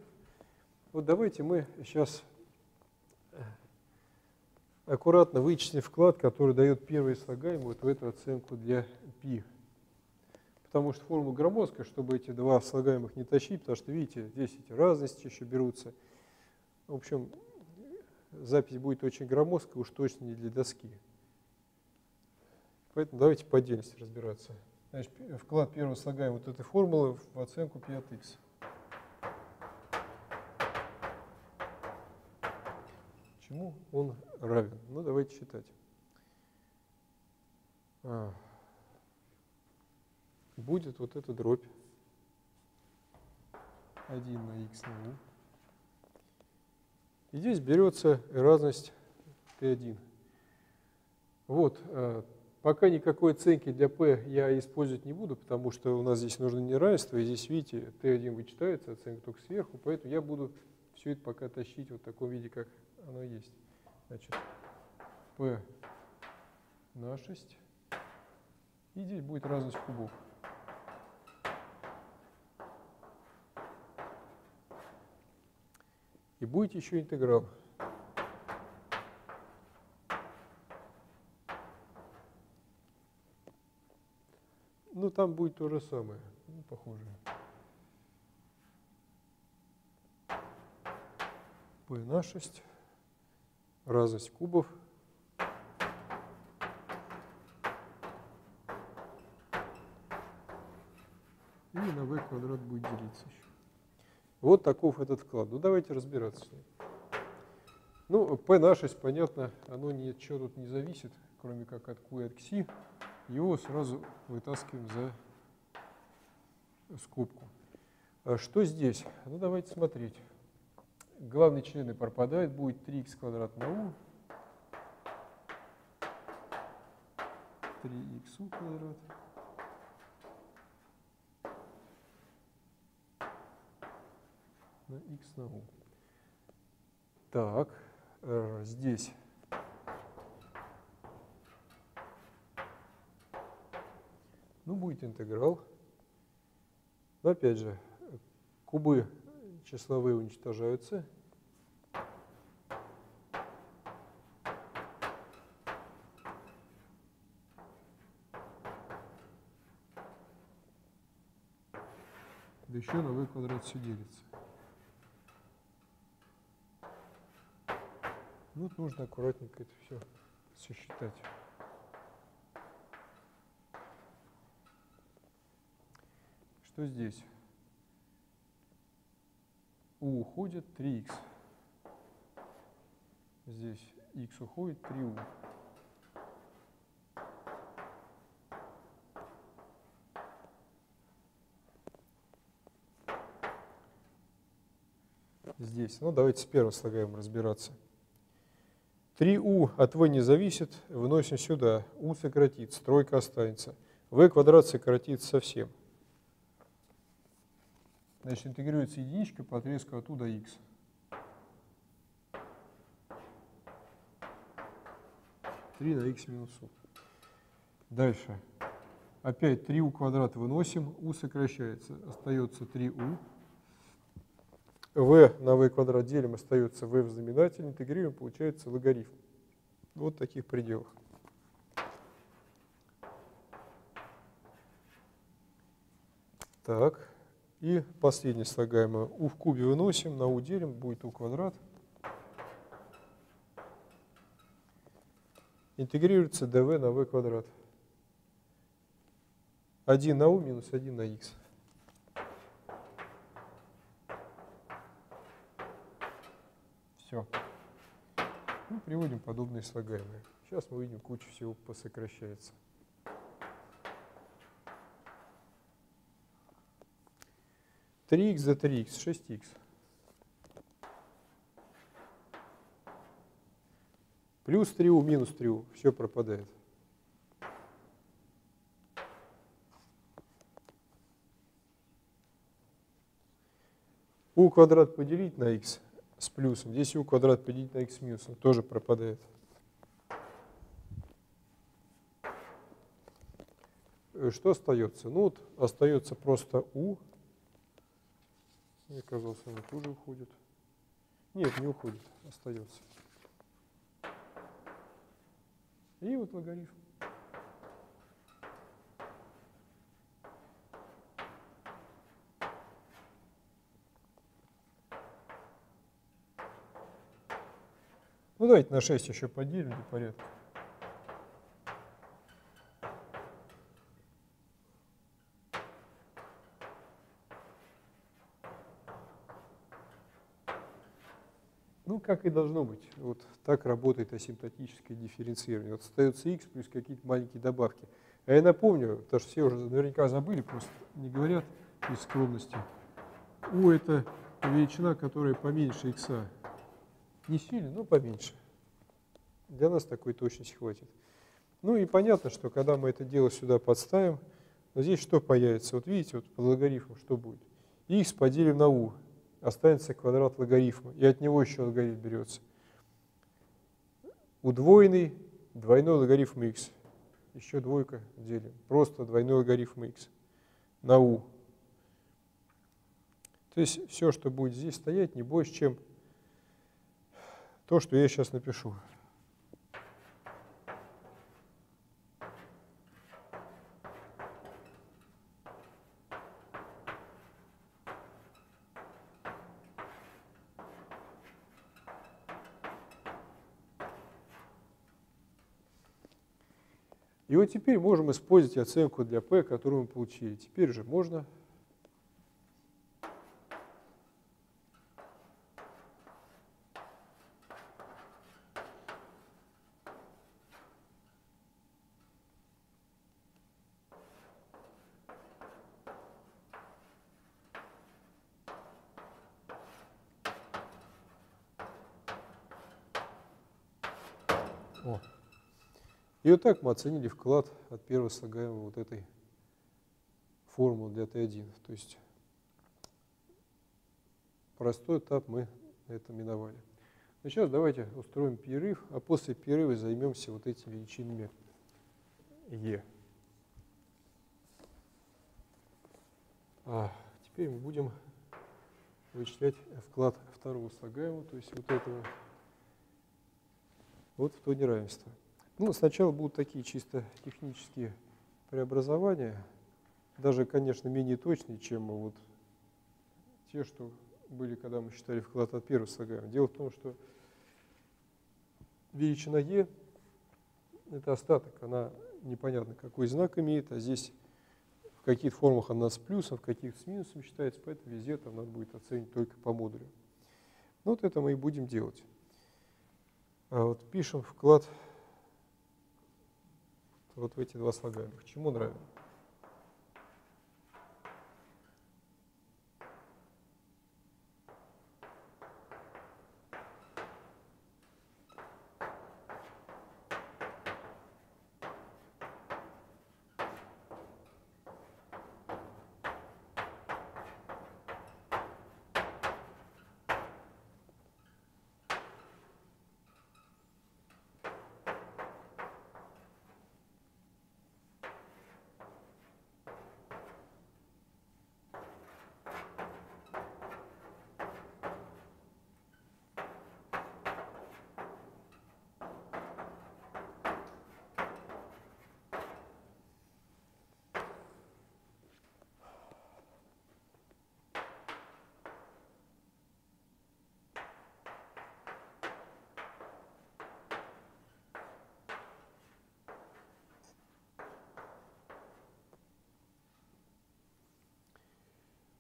Вот давайте мы сейчас аккуратно вычислим вклад, который дает первый слагаемый вот в эту оценку для P. Потому что формула громоздкая, чтобы эти два слагаемых не тащить, потому что, видите, здесь эти разности еще берутся. В общем, запись будет очень громоздкая, уж точно не для доски. Поэтому давайте по отдельности разбираться. Значит, вклад первого слагаемого вот этой формулы в оценку P от X. Чему он равен? Ну, давайте считать. А. Будет вот эта дробь. один на X на U. И здесь берется разность P один. Вот, пока никакой оценки для P я использовать не буду, потому что у нас здесь нужно неравенство, и здесь, видите, T один вычитается, оценка только сверху, поэтому я буду все это пока тащить вот в таком виде, как оно есть. Значит, P на шесть, и здесь будет разность кубов. И будет еще интеграл. Ну, там будет то же самое, ну, похоже. P на шесть, разность кубов. И на v квадрат будет делиться еще. Вот таков этот вклад. Ну, давайте разбираться с ним. Ну, P на шесть, понятно, оно ничего тут не зависит, кроме как от Q и от Xi. Его сразу вытаскиваем за скобку. А что здесь? Ну, давайте смотреть. Главные члены пропадают. Будет три икс квадрат на U. три икс у квадрат. На x на u. Так, э, здесь ну будет интеграл. Но опять же, кубы числовые уничтожаются. Да еще на v квадрат все делится. Ну, нужно аккуратненько это все сосчитать. Что здесь? u уходит три икс. Здесь x уходит три у. Здесь. Ну, давайте с первым слагаемым разбираться. три у от v не зависит, вносим сюда. u сократится, тройка останется. v квадрат сократится совсем. Значит, интегрируется единичка по отрезку от u до x. три на x минус u. Дальше. Опять три у квадрат выносим, u сокращается. Остается три у. v на v квадрат делим, остается v в знаменателе, интегрируем, получается логарифм. Вот в таких пределах. Так, и последнее слагаемое. U в кубе выносим, на u делим, будет u квадрат. Интегрируется dv на v квадрат. один на u минус один на x. Все. Мы приводим подобные слагаемые. Сейчас мы видим, куча всего посокращается. три икс за три икс, шесть икс. Плюс три у, минус три у. Все пропадает. u квадрат поделить на x с плюсом. Здесь u квадрат поделить на x с минусом. Тоже пропадает. Что остается? Ну вот остается просто u. Мне казалось, она тоже уходит. Нет, не уходит. Остается. И вот логарифм. Ну давайте на шесть еще поделим для порядка. Ну, как и должно быть. Вот так работает асимптотическое дифференцирование. Вот остается x плюс какие-то маленькие добавки. А я напомню, потому что все уже наверняка забыли, просто не говорят из скромности. U — это величина, которая поменьше x. Не сильно, но поменьше. Для нас такой точности хватит. Ну и понятно, что когда мы это дело сюда подставим, вот здесь что появится? Вот видите, вот под логарифмом что будет? Х поделим на u, останется квадрат логарифма, и от него еще логарифм берется. Удвоенный двойной логарифм х. Еще двойка делим. Просто двойной логарифм х на u. То есть все, что будет здесь стоять, не больше, чем то, что я сейчас напишу. И вот теперь можем использовать оценку для p, которую мы получили. Теперь же можно... И вот так мы оценили вклад от первого слагаемого вот этой формулы для тэ один. То есть простой этап мы это миновали. Но сейчас давайте устроим перерыв, а после перерыва займемся вот этими величинами e. А теперь мы будем вычислять вклад второго слагаемого, то есть вот этого, вот в то неравенство. Ну, сначала будут такие чисто технические преобразования, даже, конечно, менее точные, чем вот те, что были, когда мы считали вклад от первого слагаемого. Дело в том, что величина e — это остаток, она непонятно, какой знак имеет, а здесь в каких формах она с плюсом, в каких с минусом считается, поэтому везде там надо будет оценить только по модулю. Ну, вот это мы и будем делать. А вот пишем вклад вот в эти два слагаемых. Чему он равен?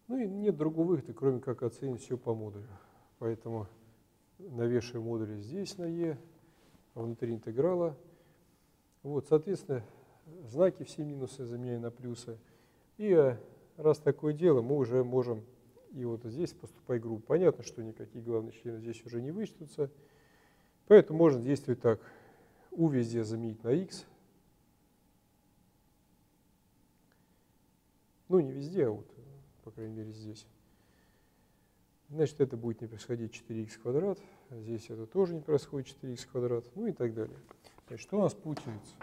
Ну и нет другого выхода, кроме как оценить все по модулю. Поэтому навешиваем модули здесь на Е, а внутри интеграла. Вот, соответственно, знаки все минусы заменяем на плюсы. И раз такое дело, мы уже можем и вот здесь поступать группу. Понятно, что никакие главные члены здесь уже не вычтутся. Поэтому можно действовать так. У везде заменить на Х. Ну не везде, а вот. По крайней мере, здесь. Значит, это будет не происходить четыре х квадрат. Здесь это тоже не происходит четыре х квадрат. Ну и так далее. Значит, что у нас получается?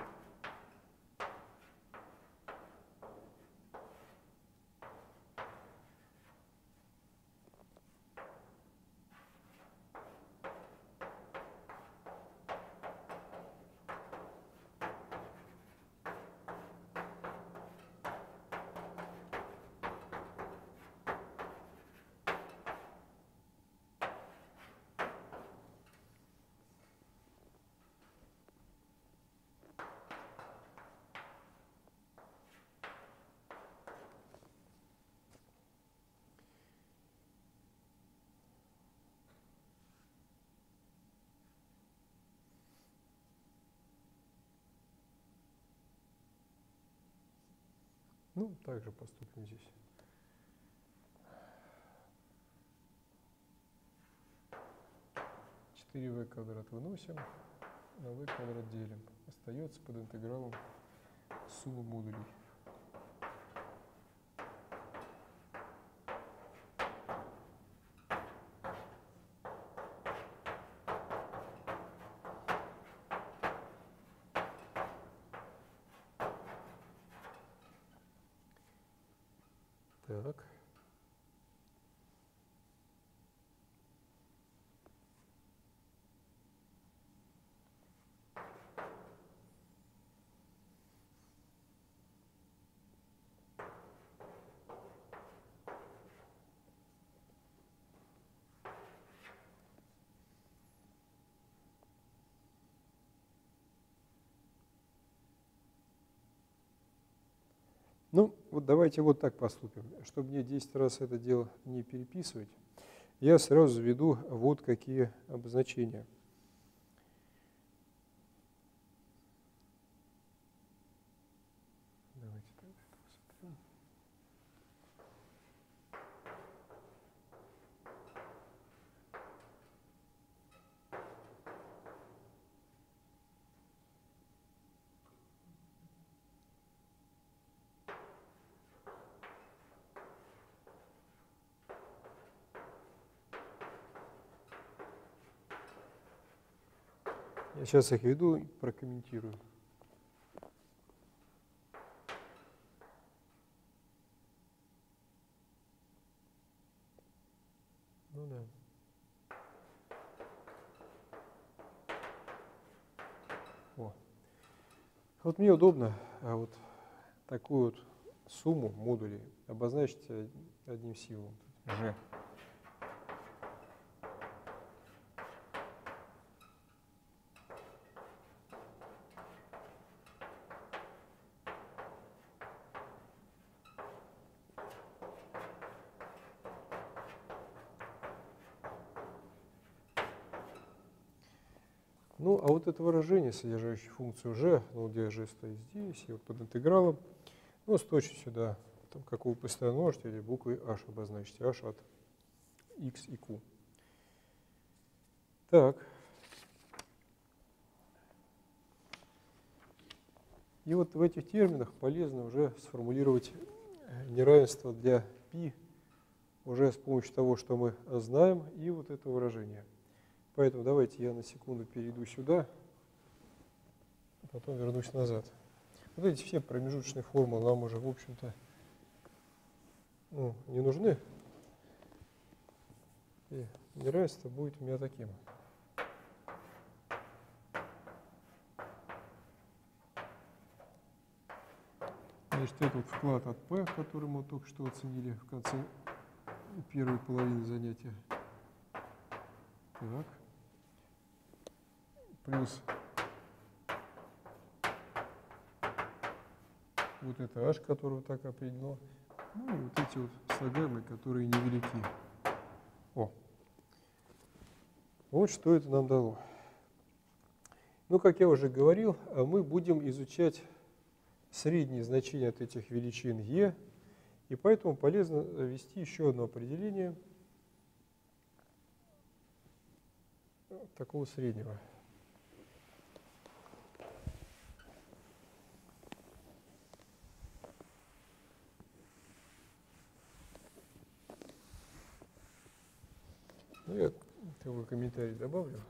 Ну, также поступим здесь. четыре вэ квадрат выносим, на вэ квадрат делим. Остается под интегралом сумма модулей. Так. Ну, вот давайте вот так поступим. Чтобы мне десять раз это дело не переписывать, я сразу заведу вот какие обозначения. Я сейчас их веду и прокомментирую. Ну да. О. Вот мне удобно а вот такую вот сумму модулей обозначить одним символом. G. Ну, а вот это выражение, содержащее функцию g, аналогия g стоит здесь, и вот под интегралом, ну, с точки сюда, там, какую постоянно можете, или буквы h обозначить, h от x и q. Так. И вот в этих терминах полезно уже сформулировать неравенство для π уже с помощью того, что мы знаем, и вот это выражение. Поэтому давайте я на секунду перейду сюда, потом вернусь назад. Вот эти все промежуточные формулы нам уже, в общем-то, ну, не нужны. И неравенство будет у меня таким. Значит, этот вклад от P, который мы только что оценили в конце первой половины занятия. Так. Плюс вот это h, которого так определено, ну и вот эти вот слагаемые, которые невелики. О, вот что это нам дало. Ну, как я уже говорил, мы будем изучать средние значения от этих величин e, и поэтому полезно ввести еще одно определение такого среднего. Ну, я такой комментарий добавлю.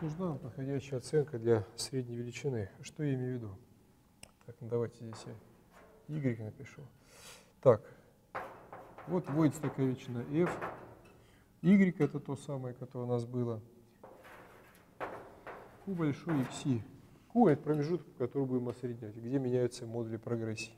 Нужна подходящая оценка для средней величины. Что я имею в виду? Так, ну давайте здесь я y напишу. Так, вот вводится такая величина f. Y это то самое, которое у нас было. Q большой и пси. Q это промежуток, который будем осреднять, где меняются модули прогрессии.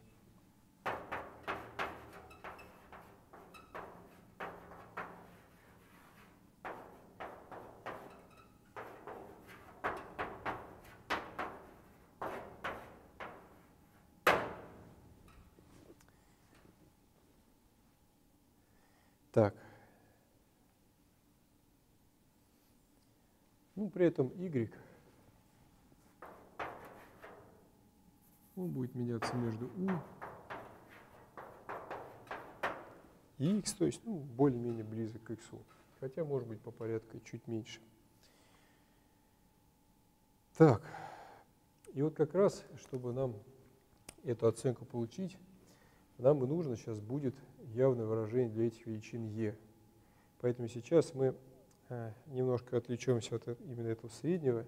При этом y, он будет меняться между u и x, то есть, ну, более-менее близок к x, хотя, может быть, по порядку чуть меньше. Так, и вот как раз, чтобы нам эту оценку получить, нам и нужно сейчас будет явное выражение для этих величин e. Поэтому сейчас мы немножко отвлечемся от именно этого среднего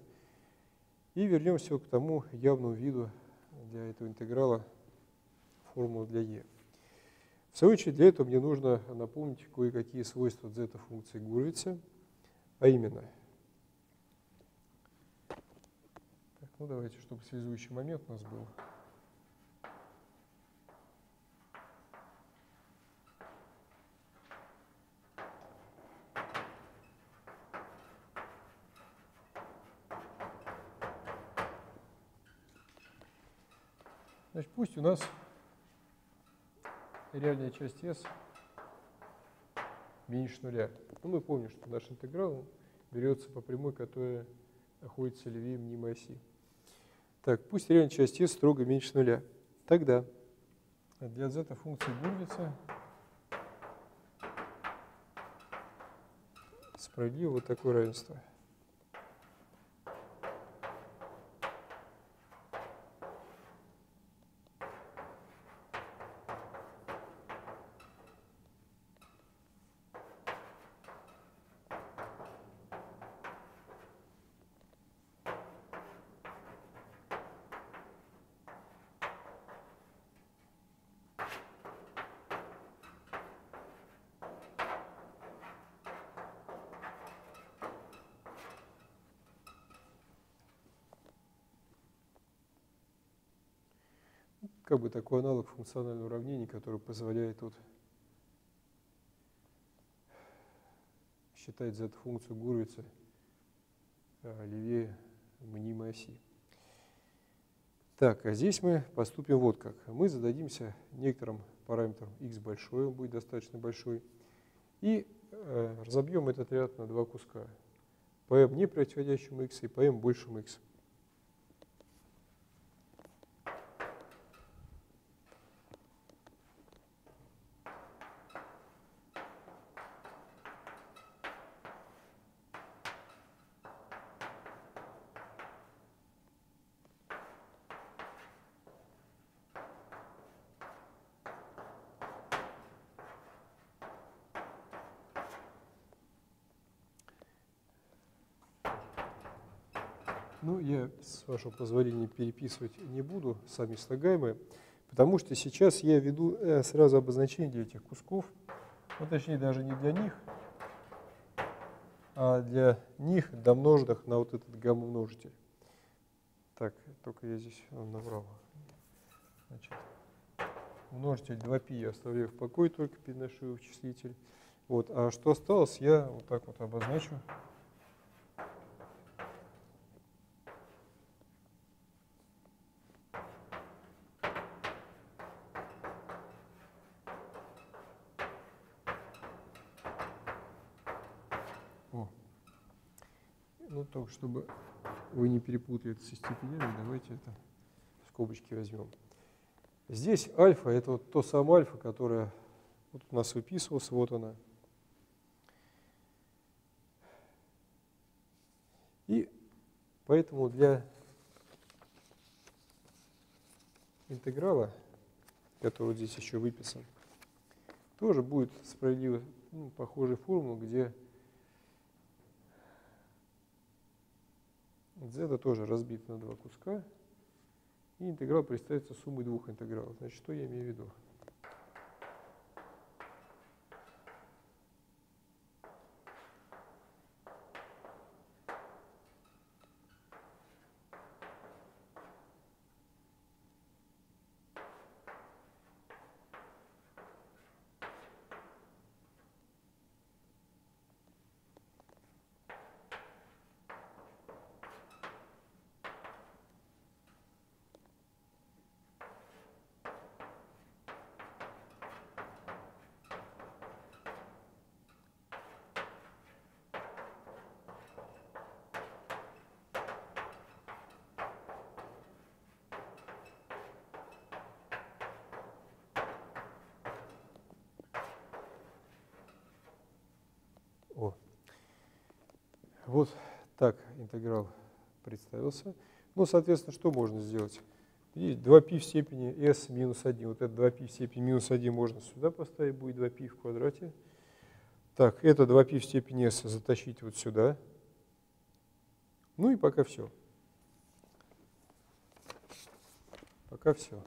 и вернемся к тому явному виду для этого интеграла формулы для e. В свою очередь, для этого мне нужно напомнить кое-какие свойства z-функции Гурвица, а именно, так, ну давайте, чтобы связующий момент у нас был. Значит, пусть у нас реальная часть S меньше нуля. Но мы помним, что наш интеграл берется по прямой, которая находится левее мнимой оси. Так, пусть реальная часть S строго меньше нуля. Тогда для z функции Гурвица справедливо вот такое равенство. как бы такой аналог функционального уравнения, который позволяет вот считать z функцию Гурвица левее мнимой оси. Так, а здесь мы поступим вот как. Мы зададимся некоторым параметром x большой, он будет достаточно большой, и э, разобьем этот ряд на два куска. По m не противодящему x и по m большему x. Ну, я, с вашего позволения, переписывать не буду сами слагаемые, потому что сейчас я веду сразу обозначение для этих кусков, ну, точнее, даже не для них, а для них, домноженных на вот этот гамма-множитель. Так, только я здесь набрал. Значит, множитель два пи я оставляю в покое, только переношу в числитель. Вот, а что осталось, я вот так вот обозначу. Чтобы вы не перепутали это со степенями, давайте это в скобочки возьмем. Здесь альфа, это вот то самое альфа, которое вот у нас выписывалось, вот она. И поэтому для интеграла, который вот здесь еще выписан, тоже будет справедливо, ну, похожая формула, где z тоже разбит на два куска, и интеграл представится суммой двух интегралов. Значит, что я имею в виду? Вот так интеграл представился. Ну, соответственно, что можно сделать? Видите, два пи в степени s минус один. Вот это два пи в степени минус один можно сюда поставить, будет два пи в квадрате. Так, это два пи в степени s затащить вот сюда. Ну и пока все. Пока все.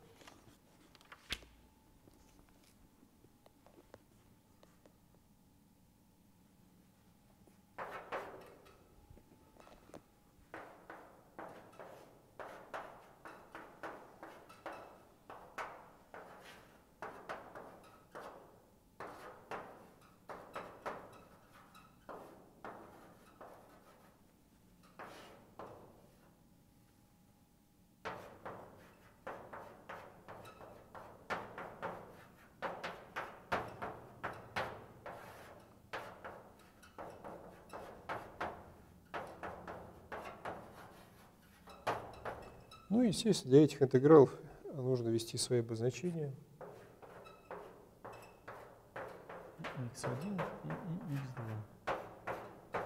Ну и, естественно, для этих интегралов нужно ввести свои обозначения икс один и икс два.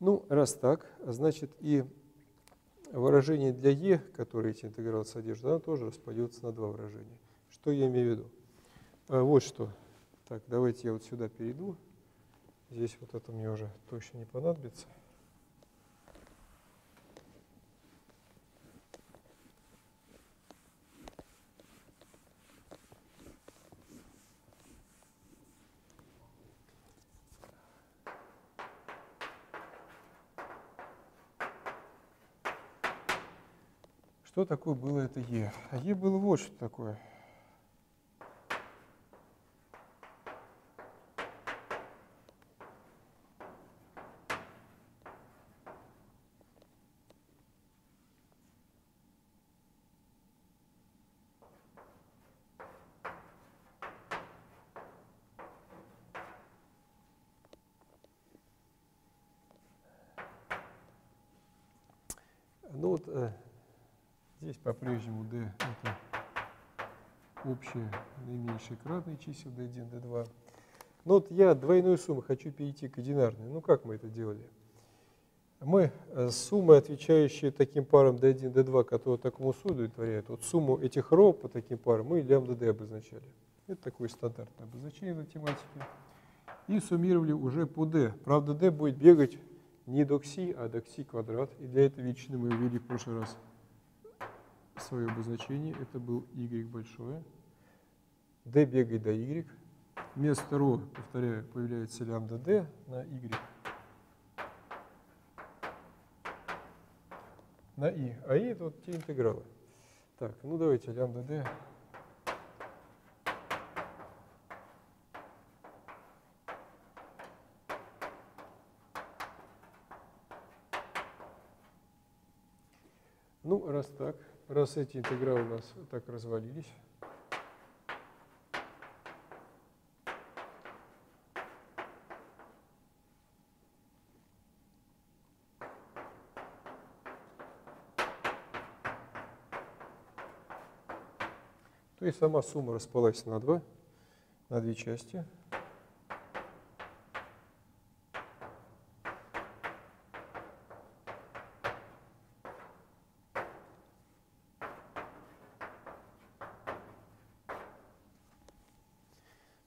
Ну, раз так, значит, и выражение для e, которое эти интегралы содержат, оно тоже распадется на два выражения. Что я имею в виду? А вот что. Так, давайте я вот сюда перейду. Здесь вот это мне уже точно не понадобится. Что такое было это Е? А Е было вот что такое. Ну вот э, здесь по-прежнему d это общее наименьшее кратное чисел d один, d два. Но вот я двойную сумму хочу перейти к одинарной. Ну как мы это делали? Мы э, суммы, отвечающие таким парам d один, d два, которые такому удовлетворяют, вот сумму этих ро по таким парам мы лямбда d обозначали. Это такое стандартное обозначение в математике. И суммировали уже по d. Правда, d будет бегать не до кси, а до кси квадрат. И для этой величины мы увидели в прошлый раз свое обозначение. Это был y большое. D бегает до y. Вместо ρ, повторяю, появляется лямбда d на y. На i. А i это вот те интегралы. Так, ну давайте лямбда d. Ну, раз так, раз эти интегралы у нас так развалились, то и сама сумма распалась на два, на две части.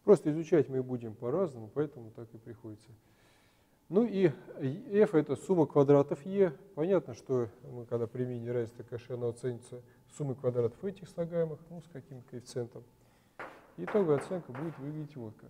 Просто изучать мы будем по-разному, поэтому так и приходится. Ну и f — это сумма квадратов e. Понятно, что мы, когда применили равенство Коши, оно оценится суммой квадратов этих слагаемых, ну, с каким-то коэффициентом. Итоговая оценка будет выглядеть вот как.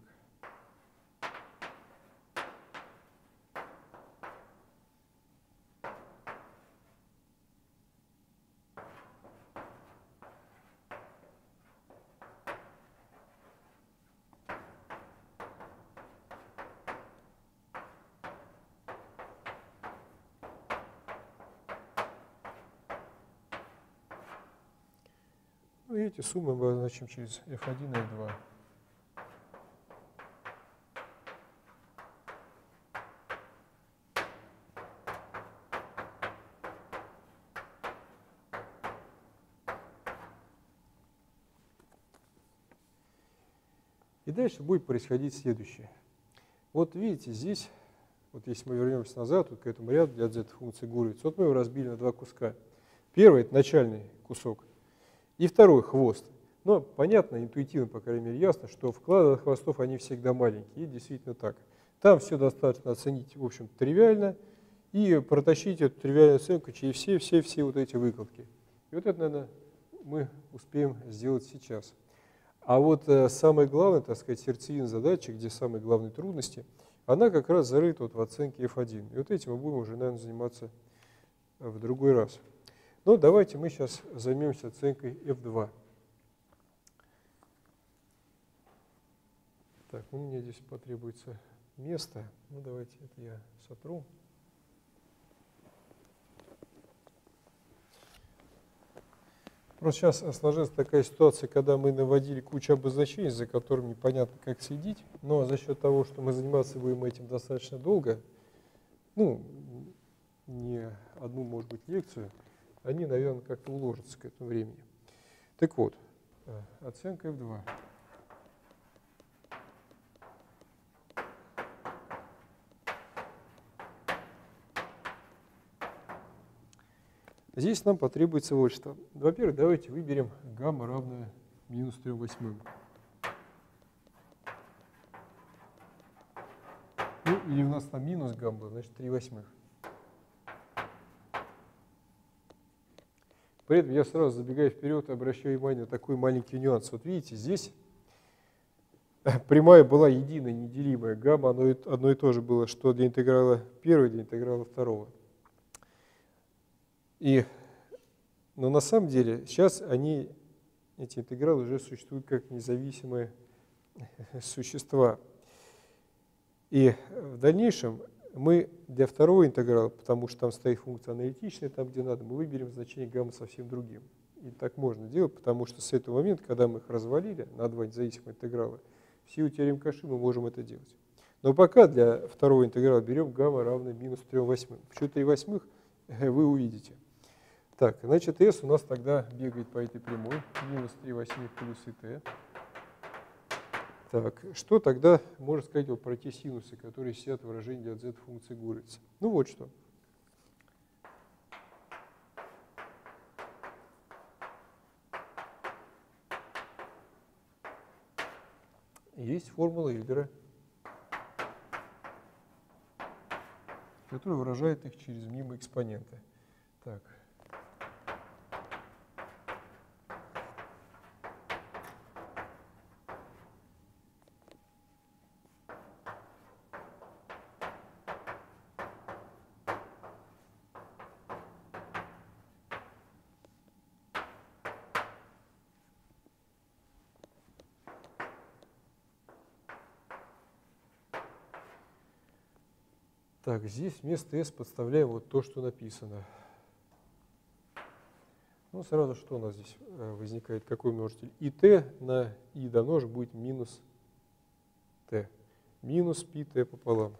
Эти суммы мы обозначим через эф один и эф два. И дальше будет происходить следующее. Вот видите, здесь, вот если мы вернемся назад, вот к этому ряду для z-функции Гурвиц, вот мы его разбили на два куска. Первый — это начальный кусок. И второй — хвост. Но понятно, интуитивно, по крайней мере, ясно, что вклады от хвостов, они всегда маленькие. И действительно так. Там все достаточно оценить, в общем, тривиально, и протащить эту тривиальную оценку через все-все-все вот эти выкладки. И вот это, наверное, мы успеем сделать сейчас. А вот э, самое главное, так сказать, сердцевина задачи, где самые главные трудности, она как раз зарыта вот в оценке эф один. И вот этим мы будем уже, наверное, заниматься в другой раз. Но давайте мы сейчас займемся оценкой эф два. Так, у меня здесь потребуется место. Ну, давайте это я сотру. Просто сейчас сложилась такая ситуация, когда мы наводили кучу обозначений, за которыми непонятно, как следить. Но за счет того, что мы заниматься будем этим достаточно долго, ну, не одну, может быть, лекцию, они, наверное, как-то уложатся к этому времени. Так вот, оценка эф два. Здесь нам потребуется вот что. Во-первых, давайте выберем гамма, равную минус трем восьмым. Ну, или у нас там минус гамма, значит, три восьмых. При этом я сразу, забегая вперед, обращаю внимание на такой маленький нюанс. Вот видите, здесь прямая была единая, неделимая. Гамма, оно одно и то же было, что для интеграла первого, для интеграла второго. И Но на самом деле сейчас они, эти интегралы, уже существуют как независимые существа. И в дальнейшем мы для второго интеграла, потому что там стоит функция аналитичная, там где надо, мы выберем значение гамма совсем другим. И так можно делать, потому что с этого момента, когда мы их развалили на два независимых интеграла, в силу теорем Коши мы можем это делать. Но пока для второго интеграла берем гамма равно минус трем восьмым. Почему три восьмых вы увидите. Так, значит, S у нас тогда бегает по этой прямой. Минус три восьмых плюс и t. Так, что тогда можно сказать о проте синусы, которые сидят в выражении от z функции Гурвица? Ну вот что. Есть формула Эйлера, которая выражает их через мнимые экспоненты. Так. Так, здесь вместо S подставляем вот то, что написано. Ну, сразу что у нас здесь возникает? Какой множитель? И t на i до нож будет минус t. Минус пи тэ пополам.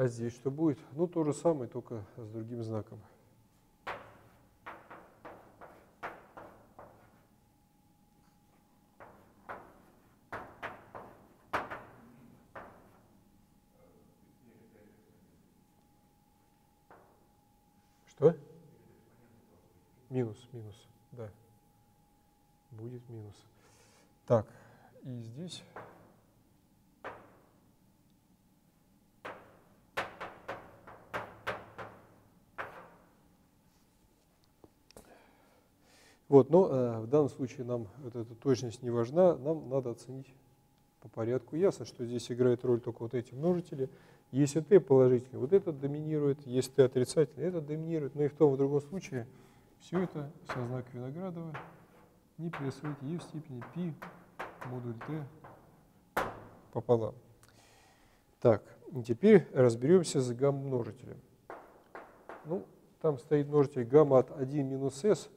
Здесь что будет? Ну, то же самое, только с другим знаком. Что? Минус, минус, да. Будет минус. Так, и здесь... Вот, но э, в данном случае нам вот эта точность не важна, нам надо оценить по порядку. Ясно, что здесь играет роль только вот эти множители. Если t положительный, вот этот доминирует, если t отрицательный, этот доминирует. Но и в том и в другом случае все это со знаком Виноградова не присвоить e в степени π модуль t пополам. Так, теперь разберемся с гамма-множителем. Ну, там стоит множитель гамма от один минус s.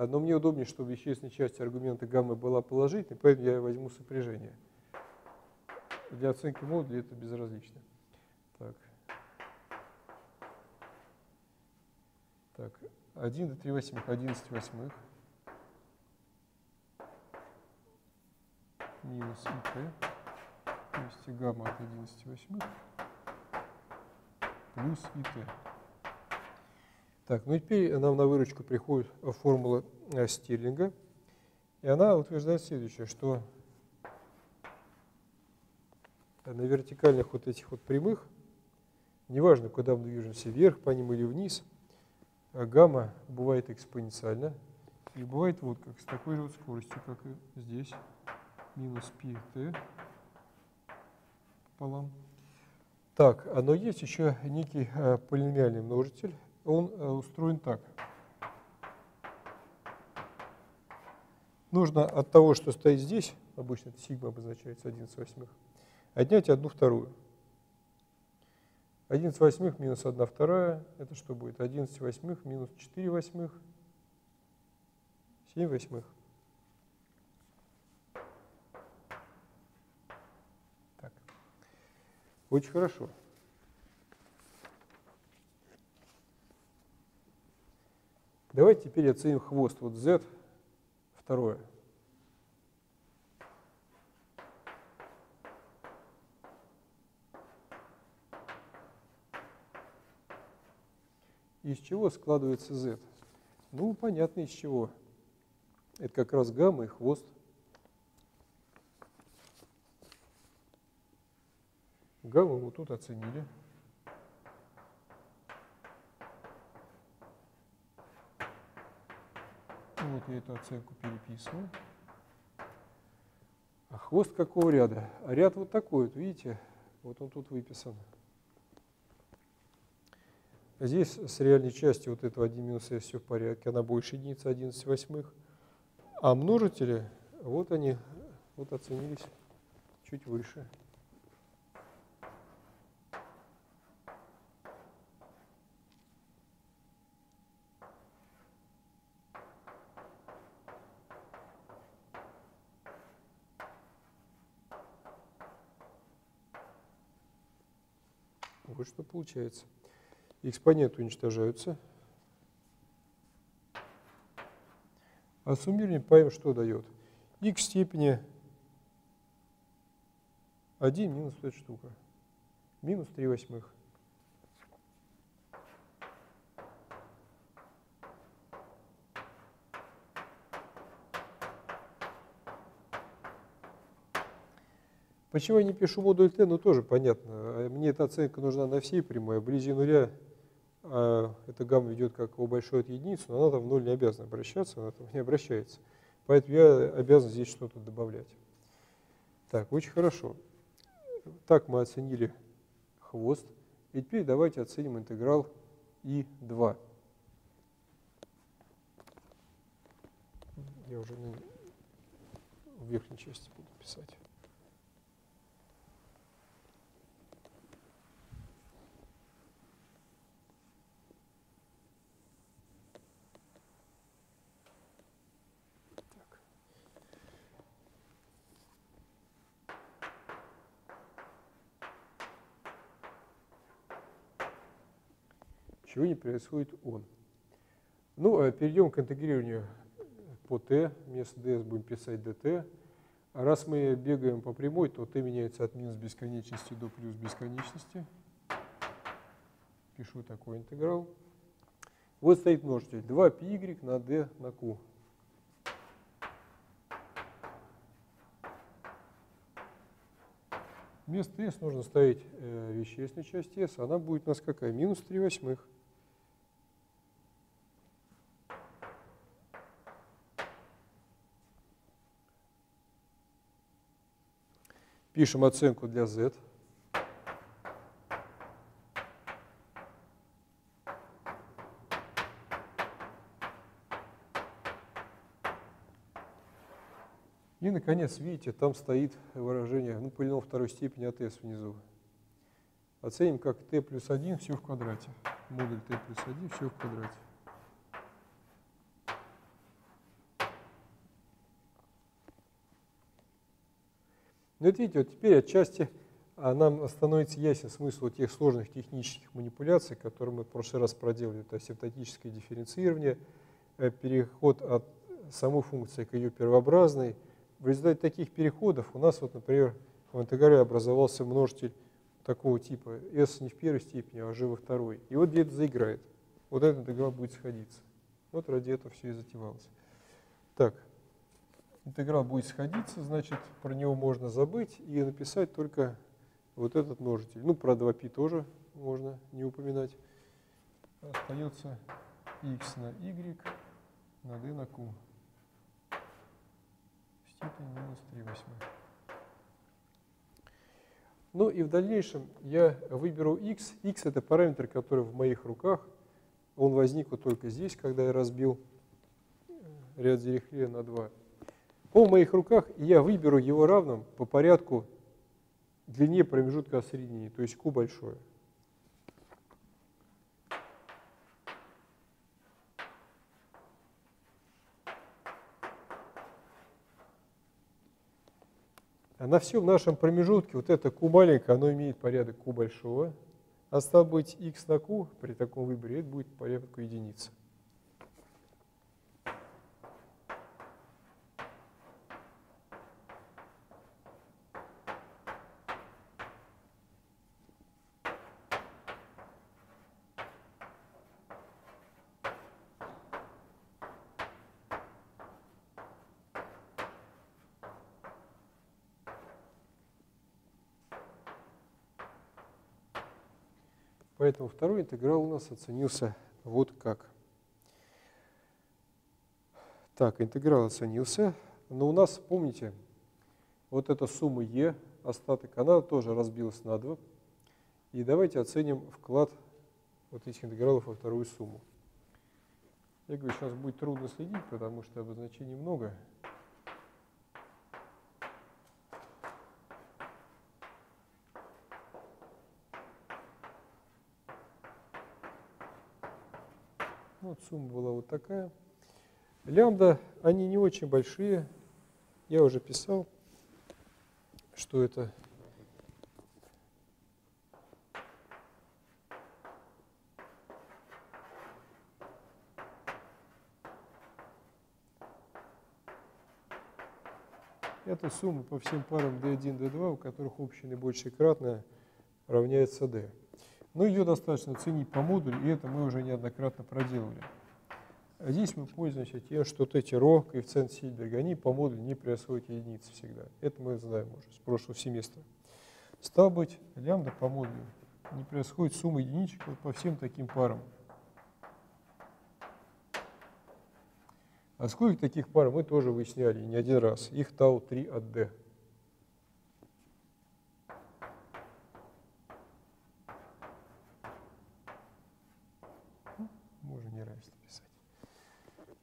Но мне удобнее, чтобы вещественная часть аргумента гаммы была положительной, поэтому я возьму сопряжение. Для оценки модуля это безразлично. Так. Так. один до трёх восьмых, одиннадцать восьмых. Минус и t. То есть гамма от одиннадцати восьмых. Плюс и t. Так, ну и теперь нам на выручку приходит формула Стирлинга, и она утверждает следующее, что на вертикальных вот этих вот прямых, неважно, куда мы движемся, вверх по ним или вниз, гамма бывает экспоненциально, и бывает вот как, с такой же вот скоростью, как и здесь, минус пи тэ пополам. Так, но есть еще некий полиномиальный множитель. Он устроен так. Нужно от того, что стоит здесь, обычно это сигма обозначается одиннадцать восьмых, отнять одну вторую. одиннадцать восьмых минус одна вторая, это что будет? одиннадцать восьмых минус четыре восьмых, семь восьмых. Так. Очень хорошо. Давайте теперь оценим хвост, вот z, второе. Из чего складывается z? Ну, понятно, из чего. Это как раз гамма и хвост. Гамму вот тут оценили. я эту оценку переписываю. А хвост какого ряда? А ряд вот такой, вот, видите, вот он тут выписан. Здесь с реальной частью вот этого один минус s все в порядке, она больше единицы одиннадцать восьмых. А множители, вот они, вот оценились чуть выше. Вот что получается. Экспоненты уничтожаются. А суммирование паем что дает? Х в степени один минус эта штука. Минус три восьмых. Почему я не пишу модуль t, ну тоже понятно. Мне эта оценка нужна на всей прямой, а вблизи нуля а, эта гамма ведет как его большой от единицы, но она там в ноль не обязана обращаться, она там не обращается. Поэтому я обязан здесь что-то добавлять. Так, очень хорошо. Так мы оценили хвост. И теперь давайте оценим интеграл и два. Я уже в верхней части буду писать. Чего не происходит он. Ну, перейдем к интегрированию по t. Вместо ds будем писать dt. А раз мы бегаем по прямой, то t меняется от минус бесконечности до плюс бесконечности. Пишу такой интеграл. Вот стоит множитель два пи игрек на d на q. Вместо s нужно ставить вещественную часть s. Она будет у нас какая? Минус три восьмых. Пишем оценку для z. И, наконец, видите, там стоит выражение, ну, полином второй степени от s внизу. Оценим как t плюс один все в квадрате. Модуль t плюс один все в квадрате. Ну вот видите, вот теперь отчасти нам становится ясен смысл тех сложных технических манипуляций, которые мы в прошлый раз проделали. То есть асимптотическое дифференцирование, переход от самой функции к ее первообразной. В результате таких переходов у нас, вот, например, в интеграле образовался множитель такого типа s не в первой степени, а g во второй. И вот где это заиграет. Вот этот интеграл будет сходиться. Вот ради этого все и затевалось. Так. Интеграл будет сходиться, значит, про него можно забыть и написать только вот этот множитель. Ну, про два пи тоже можно не упоминать. Остается x на y на d на q в степени минус три восьмых. Ну и в дальнейшем я выберу x. X — это параметр, который в моих руках. Он возник вот только здесь, когда я разбил ряд Дирихле на два. Он в моих руках, и я выберу его равным по порядку длине промежутка осреднения, то есть q большое. А на всем нашем промежутке вот это q маленькое, оно имеет порядок q большого, а стало быть x на q при таком выборе это будет порядку единицы. Поэтому второй интеграл у нас оценился вот как. Так, интеграл оценился. Но у нас, помните, вот эта сумма Е, остаток, она тоже разбилась на два. И давайте оценим вклад вот этих интегралов во вторую сумму. Я говорю, сейчас будет трудно следить, потому что обозначений много. Вот сумма была вот такая. Лямбда, они не очень большие. Я уже писал, что это это сумма по всем парам дэ один, дэ два, у которых общее наибольшее кратное равняется d. Но ее достаточно оценить по модулю, и это мы уже неоднократно проделывали. А здесь мы пользуемся тем, что вот эти ρ, коэффициент Сельберга, они по модулю не присвоят единицы всегда. Это мы знаем уже с прошлого семестра. Стало быть, лямбда по модулю не присвоит сумма единичек вот по всем таким парам. А сколько таких пар мы тоже выясняли не один раз. Их тау три от d. Можно неравенство писать.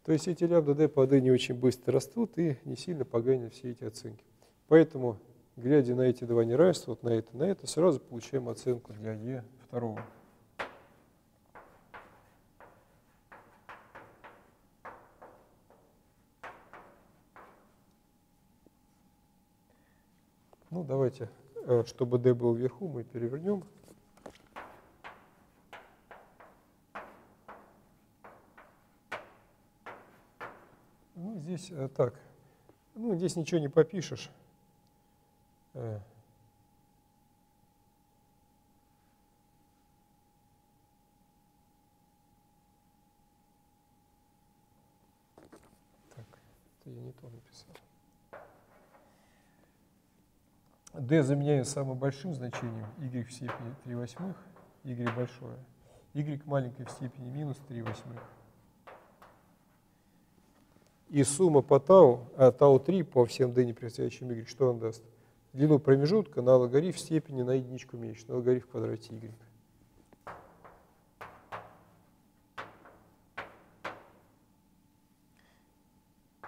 То есть эти лямбда d по d не очень быстро растут и не сильно поганят все эти оценки. Поэтому, глядя на эти два неравенства, вот на это, на это, сразу получаем оценку для e второго. Ну, давайте, чтобы d был вверху, мы перевернем. Ну, здесь так. Ну, здесь ничего не попишешь. Так, это я не то написал. D заменяем самым большим значением y в степени три восьмых, y большое, y маленькое в степени минус три восьмых. И сумма по тау, а тау три по всем d непредстоящим y, что он даст? Длину промежутка на логарифм в степени на единичку меньше, на логарифм в квадрате y.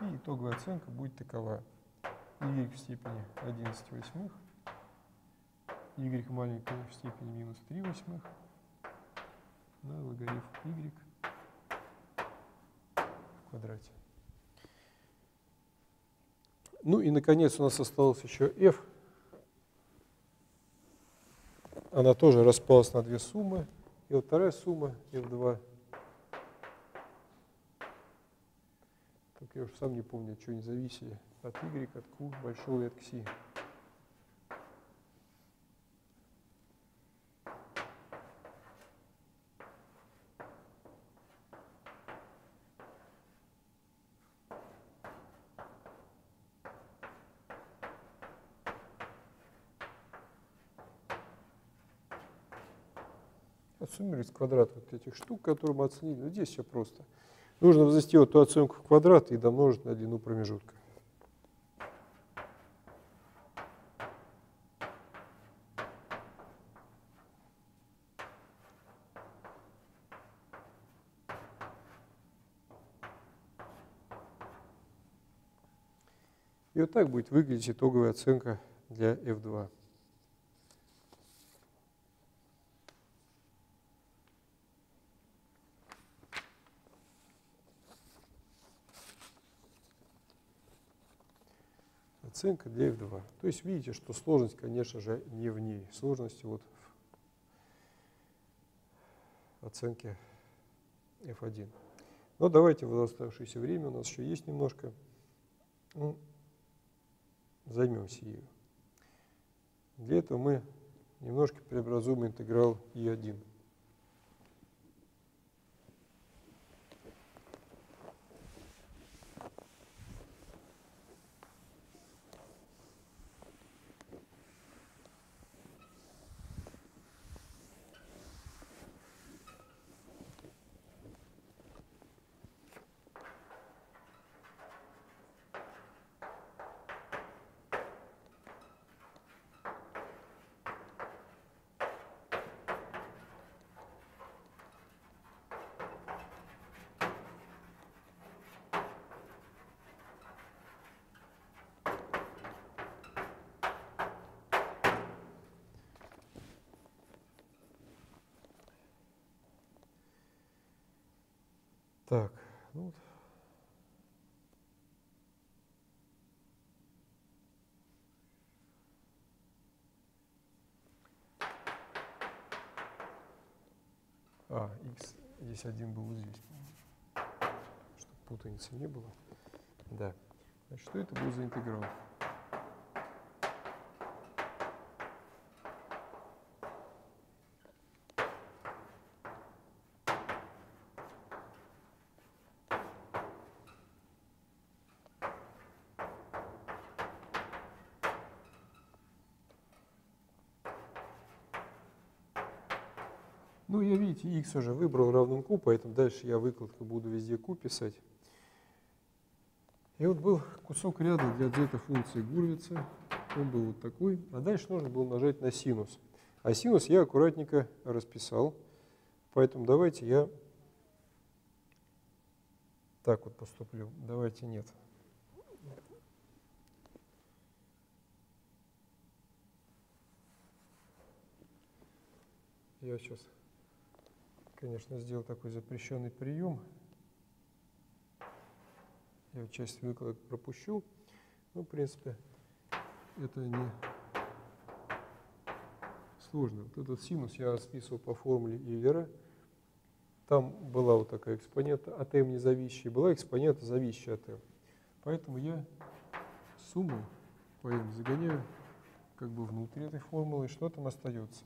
И итоговая оценка будет такова. Y в степени одиннадцать восьмых, y маленькое в степени минус три восьмых на логарифм y в квадрате. Ну и, наконец, у нас осталось еще f. Она тоже распалась на две суммы. И вот вторая сумма, эф два. Только я уже сам не помню, от чего они зависели. От y, от q большого и от кси. Отсуммируется квадрат вот этих штук, которые мы оценили. Но здесь все просто. Нужно возвести вот ту оценку в квадрат и домножить на длину промежутка. И вот так будет выглядеть итоговая оценка для эф два. Оценка для эф два. То есть видите, что сложность, конечно же, не в ней. Сложность вот в оценке эф один. Но давайте в оставшееся время, у нас еще есть немножко, ну, займемся ею. Для этого мы немножко преобразуем интеграл и один. Так, ну... А, x здесь один был вот здесь, чтобы путаницы не было. Да. Значит, что это будет за интеграл? Ну, я, видите, x уже выбрал равным q, поэтому дальше я выкладку буду везде q писать. И вот был кусок ряда для дзета функции Гурвица. Он был вот такой. А дальше нужно было нажать на синус. А синус я аккуратненько расписал. Поэтому давайте я так вот поступлю. Давайте нет. Я сейчас... Конечно, сделал такой запрещенный прием. Я часть выкладок пропущу. Ну, в принципе, это не сложно. Вот этот синус я расписывал по формуле Эйлера. Там была вот такая экспонента от m не зависящая, была экспонента зависящая от m. Поэтому я сумму по m загоняю как бы внутри этой формулы, и что там остается?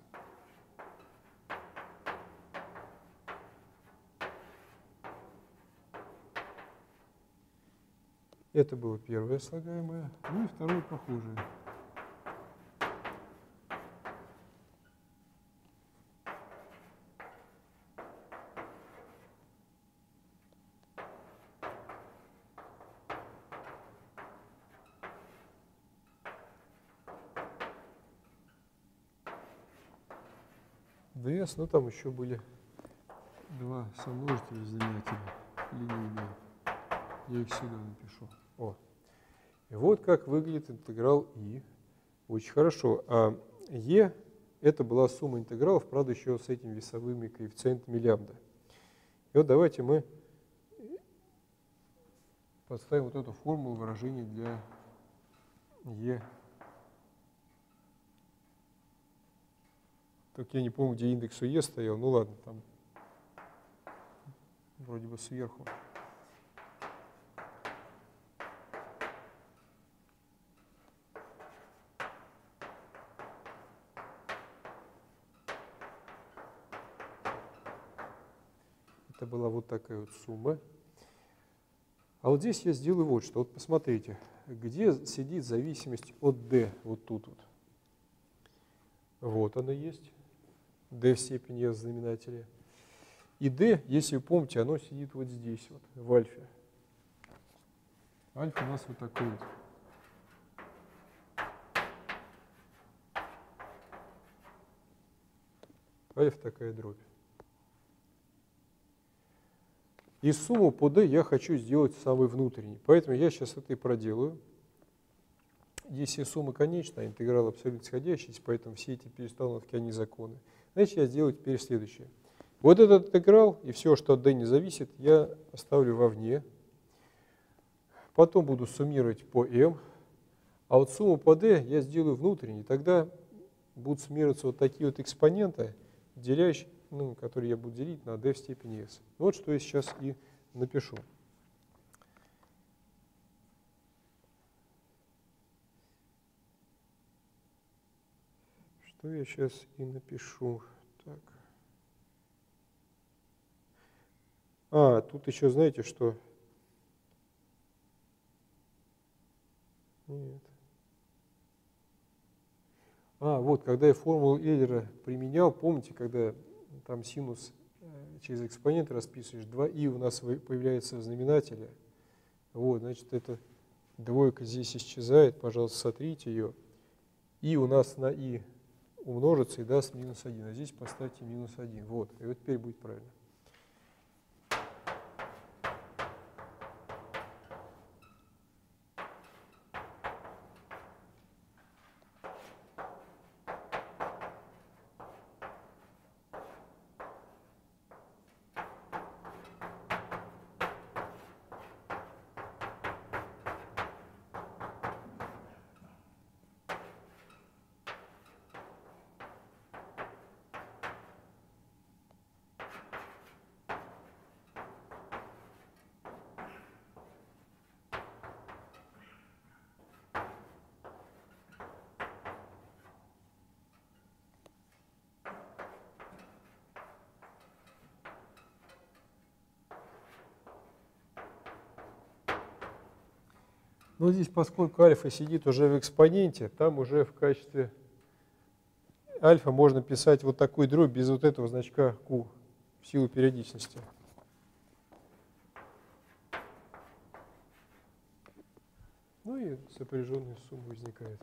Это было первое слагаемое, ну и второе похожее. Две, но там еще были два саммножителя знаменателя линейные. Я их сюда напишу. О. И вот как выглядит интеграл и. Очень хорошо. А e это была сумма интегралов, правда, еще с этими весовыми коэффициентами лямбда. И вот давайте мы подставим вот эту формулу выражения для e. Только я не помню, где индекс у e стоял. Ну ладно, там вроде бы сверху. Была вот такая вот сумма. А вот здесь я сделаю вот что. Вот посмотрите, где сидит зависимость от d, вот тут вот. Вот она есть, d в степени e в знаменателе. И d, если вы помните, оно сидит вот здесь, вот, в альфе. Альфа у нас вот такой вот. Альфа такая дробь. И сумму по d я хочу сделать самой внутренней. Поэтому я сейчас это и проделаю. Если сумма конечна, а интеграл абсолютно сходящийся, поэтому все эти перестановки, они законны. Значит, я сделаю теперь следующее. Вот этот интеграл и все, что от d не зависит, я оставлю вовне. Потом буду суммировать по m. А вот сумму по d я сделаю внутренней. Тогда будут суммироваться вот такие вот экспоненты, делящие... Ну, который я буду делить на d в степени s. Вот что я сейчас и напишу. Что я сейчас и напишу. Так. А, тут еще знаете что? Нет. А, вот, когда я формулу Эйлера применял, помните, когда... Там синус через экспонент расписываешь, два и у нас появляется в знаменателе. Вот, значит, эта двойка здесь исчезает, пожалуйста, сотрите ее. И у нас на и умножится и даст минус один, а здесь поставьте минус один. Вот, и вот теперь будет правильно. Но здесь, поскольку альфа сидит уже в экспоненте, там уже в качестве альфа можно писать вот такую дробь без вот этого значка Q в силу периодичности. Ну и сопряженная сумма возникает.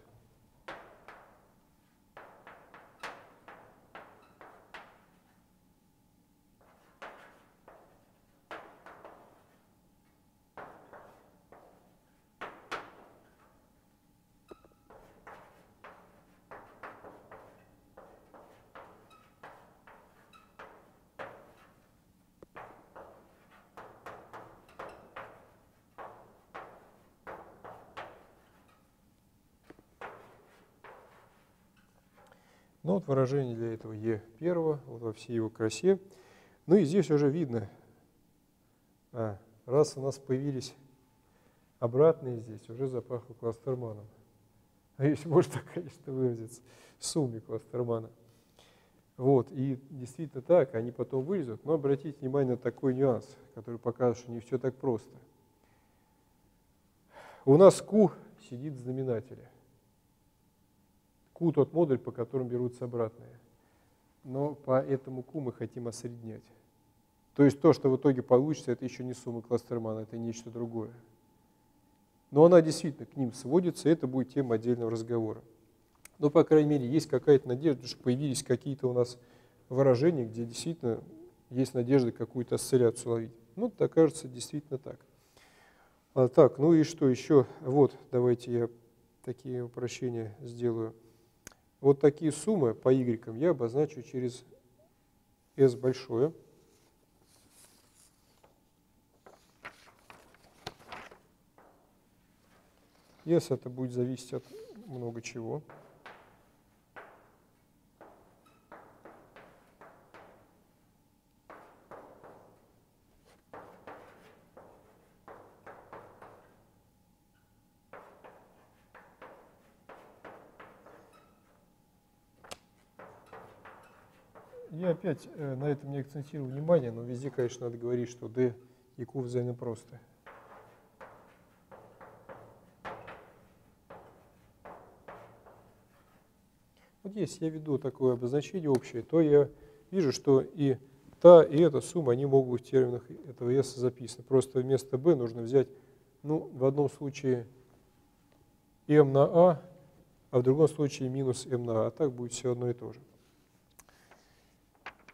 Ну, вот выражение для этого Е1 вот во всей его красе. Ну и здесь уже видно, а, раз у нас появились обратные здесь, уже запахло Клоостерманом. А если можно так, конечно, выразиться, в сумме Клоостермана. Вот, и действительно так, они потом вылезут. Но обратите внимание на такой нюанс, который покажет, что не все так просто. У нас Q сидит в знаменателе. Q тот модуль, по которому берутся обратные. Но по этому Q мы хотим осреднять. То есть то, что в итоге получится, это еще не сумма Клоостермана, это нечто другое. Но она действительно к ним сводится, и это будет тема отдельного разговора. Но, по крайней мере, есть какая-то надежда, что появились какие-то у нас выражения, где действительно есть надежда какую-то осцилляцию ловить. Ну, это окажется действительно так. А, так, ну и что еще? Вот, давайте я такие упрощения сделаю. Вот такие суммы по y я обозначу через S большое. S это будет зависеть от много чего. Я опять на этом не акцентирую внимание, но везде, конечно, надо говорить, что D и Q взаимопросты. Вот если я веду такое обозначение общее, то я вижу, что и та, и эта сумма, они могут быть в терминах этого S записаны. Просто вместо B нужно взять, ну, в одном случае m на a, а в другом случае минус m на a. А так будет все одно и то же.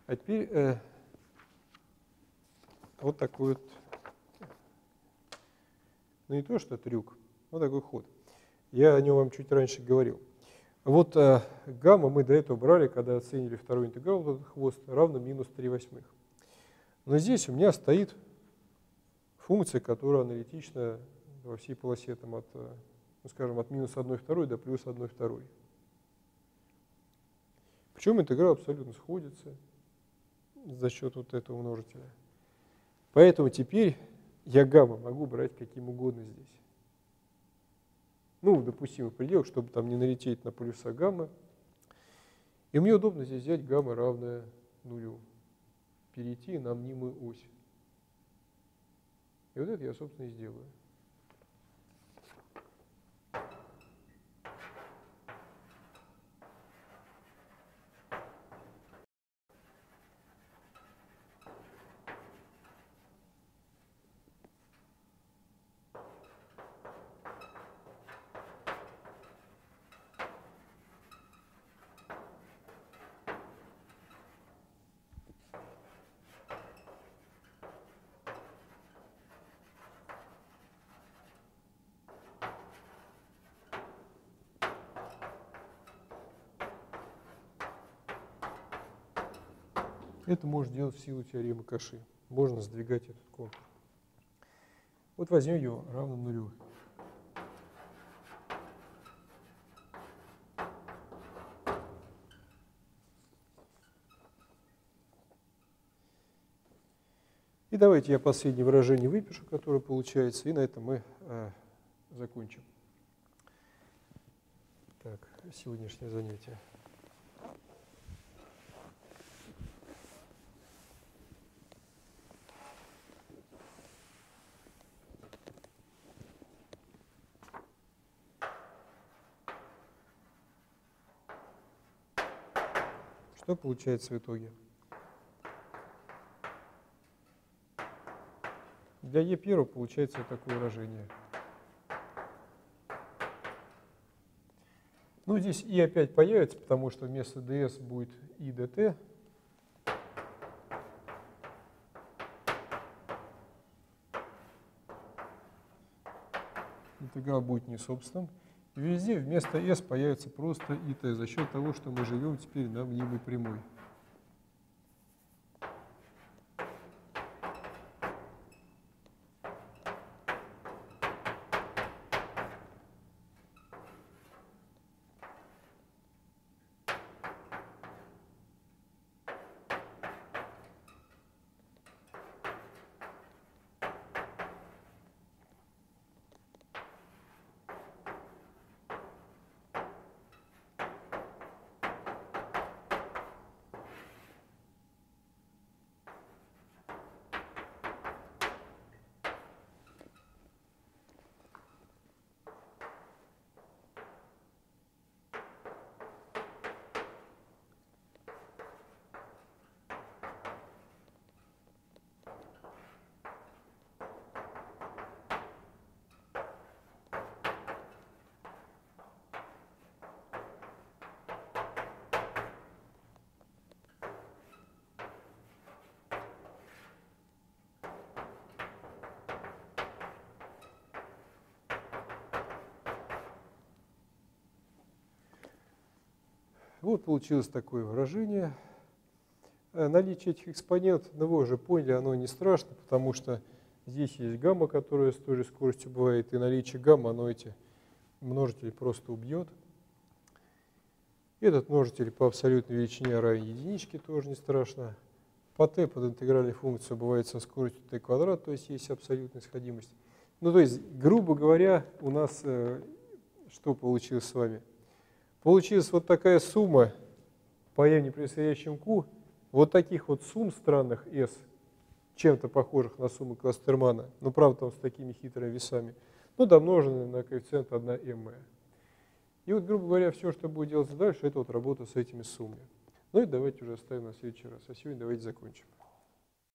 А теперь э, вот такой вот, ну не то что трюк, вот такой ход. Я о нем вам чуть раньше говорил. Вот э, гамма мы до этого брали, когда оценили второй интеграл, вот этот хвост, равно минус три восьмых. Но здесь у меня стоит функция, которая аналитична во всей полосе, там, от, ну, скажем, от минус одной второй до плюс одной второй. Причем интеграл абсолютно сходится за счет вот этого множителя. Поэтому теперь я гамма могу брать каким угодно здесь. Ну, в допустимых пределах, чтобы там не налететь на полюса гамма. И мне удобно здесь взять гамма равное нулю. Перейти на мнимую ось. И вот это я, собственно, и сделаю. Это можно делать в силу теоремы Коши. Можно сдвигать этот контур. Вот возьмем его равным нулю. И давайте я последнее выражение выпишу, которое получается, и на этом мы э, закончим. Так, сегодняшнее занятие. Что получается в итоге? Для Е первого получается такое выражение. Ну, здесь И опять появится, потому что вместо ди эс будет И ди ти. Интеграл будет несобственным. И везде вместо S появится просто и ти за счет того, что мы живем теперь на мнимой прямой. Вот получилось такое выражение. Наличие этих экспонентов, ну вы уже поняли, оно не страшно, потому что здесь есть гамма, которая с той же скоростью бывает, и наличие гамма, оно эти множители просто убьет. Этот множитель по абсолютной величине равен единичке, тоже не страшно. По t под интегральной функцией бывает со скоростью t квадрат, то есть есть абсолютная сходимость. Ну то есть, грубо говоря, у нас э, что получилось с вами? Получилась вот такая сумма по n непревосходящим q, вот таких вот сумм странных S, чем-то похожих на суммы Клоостермана, но правда там с такими хитрыми весами, ну домноженные на коэффициент один эм. И вот, грубо говоря, все, что будет делаться дальше, это вот работа с этими суммами. Ну и давайте уже оставим на следующий раз. А сегодня давайте закончим.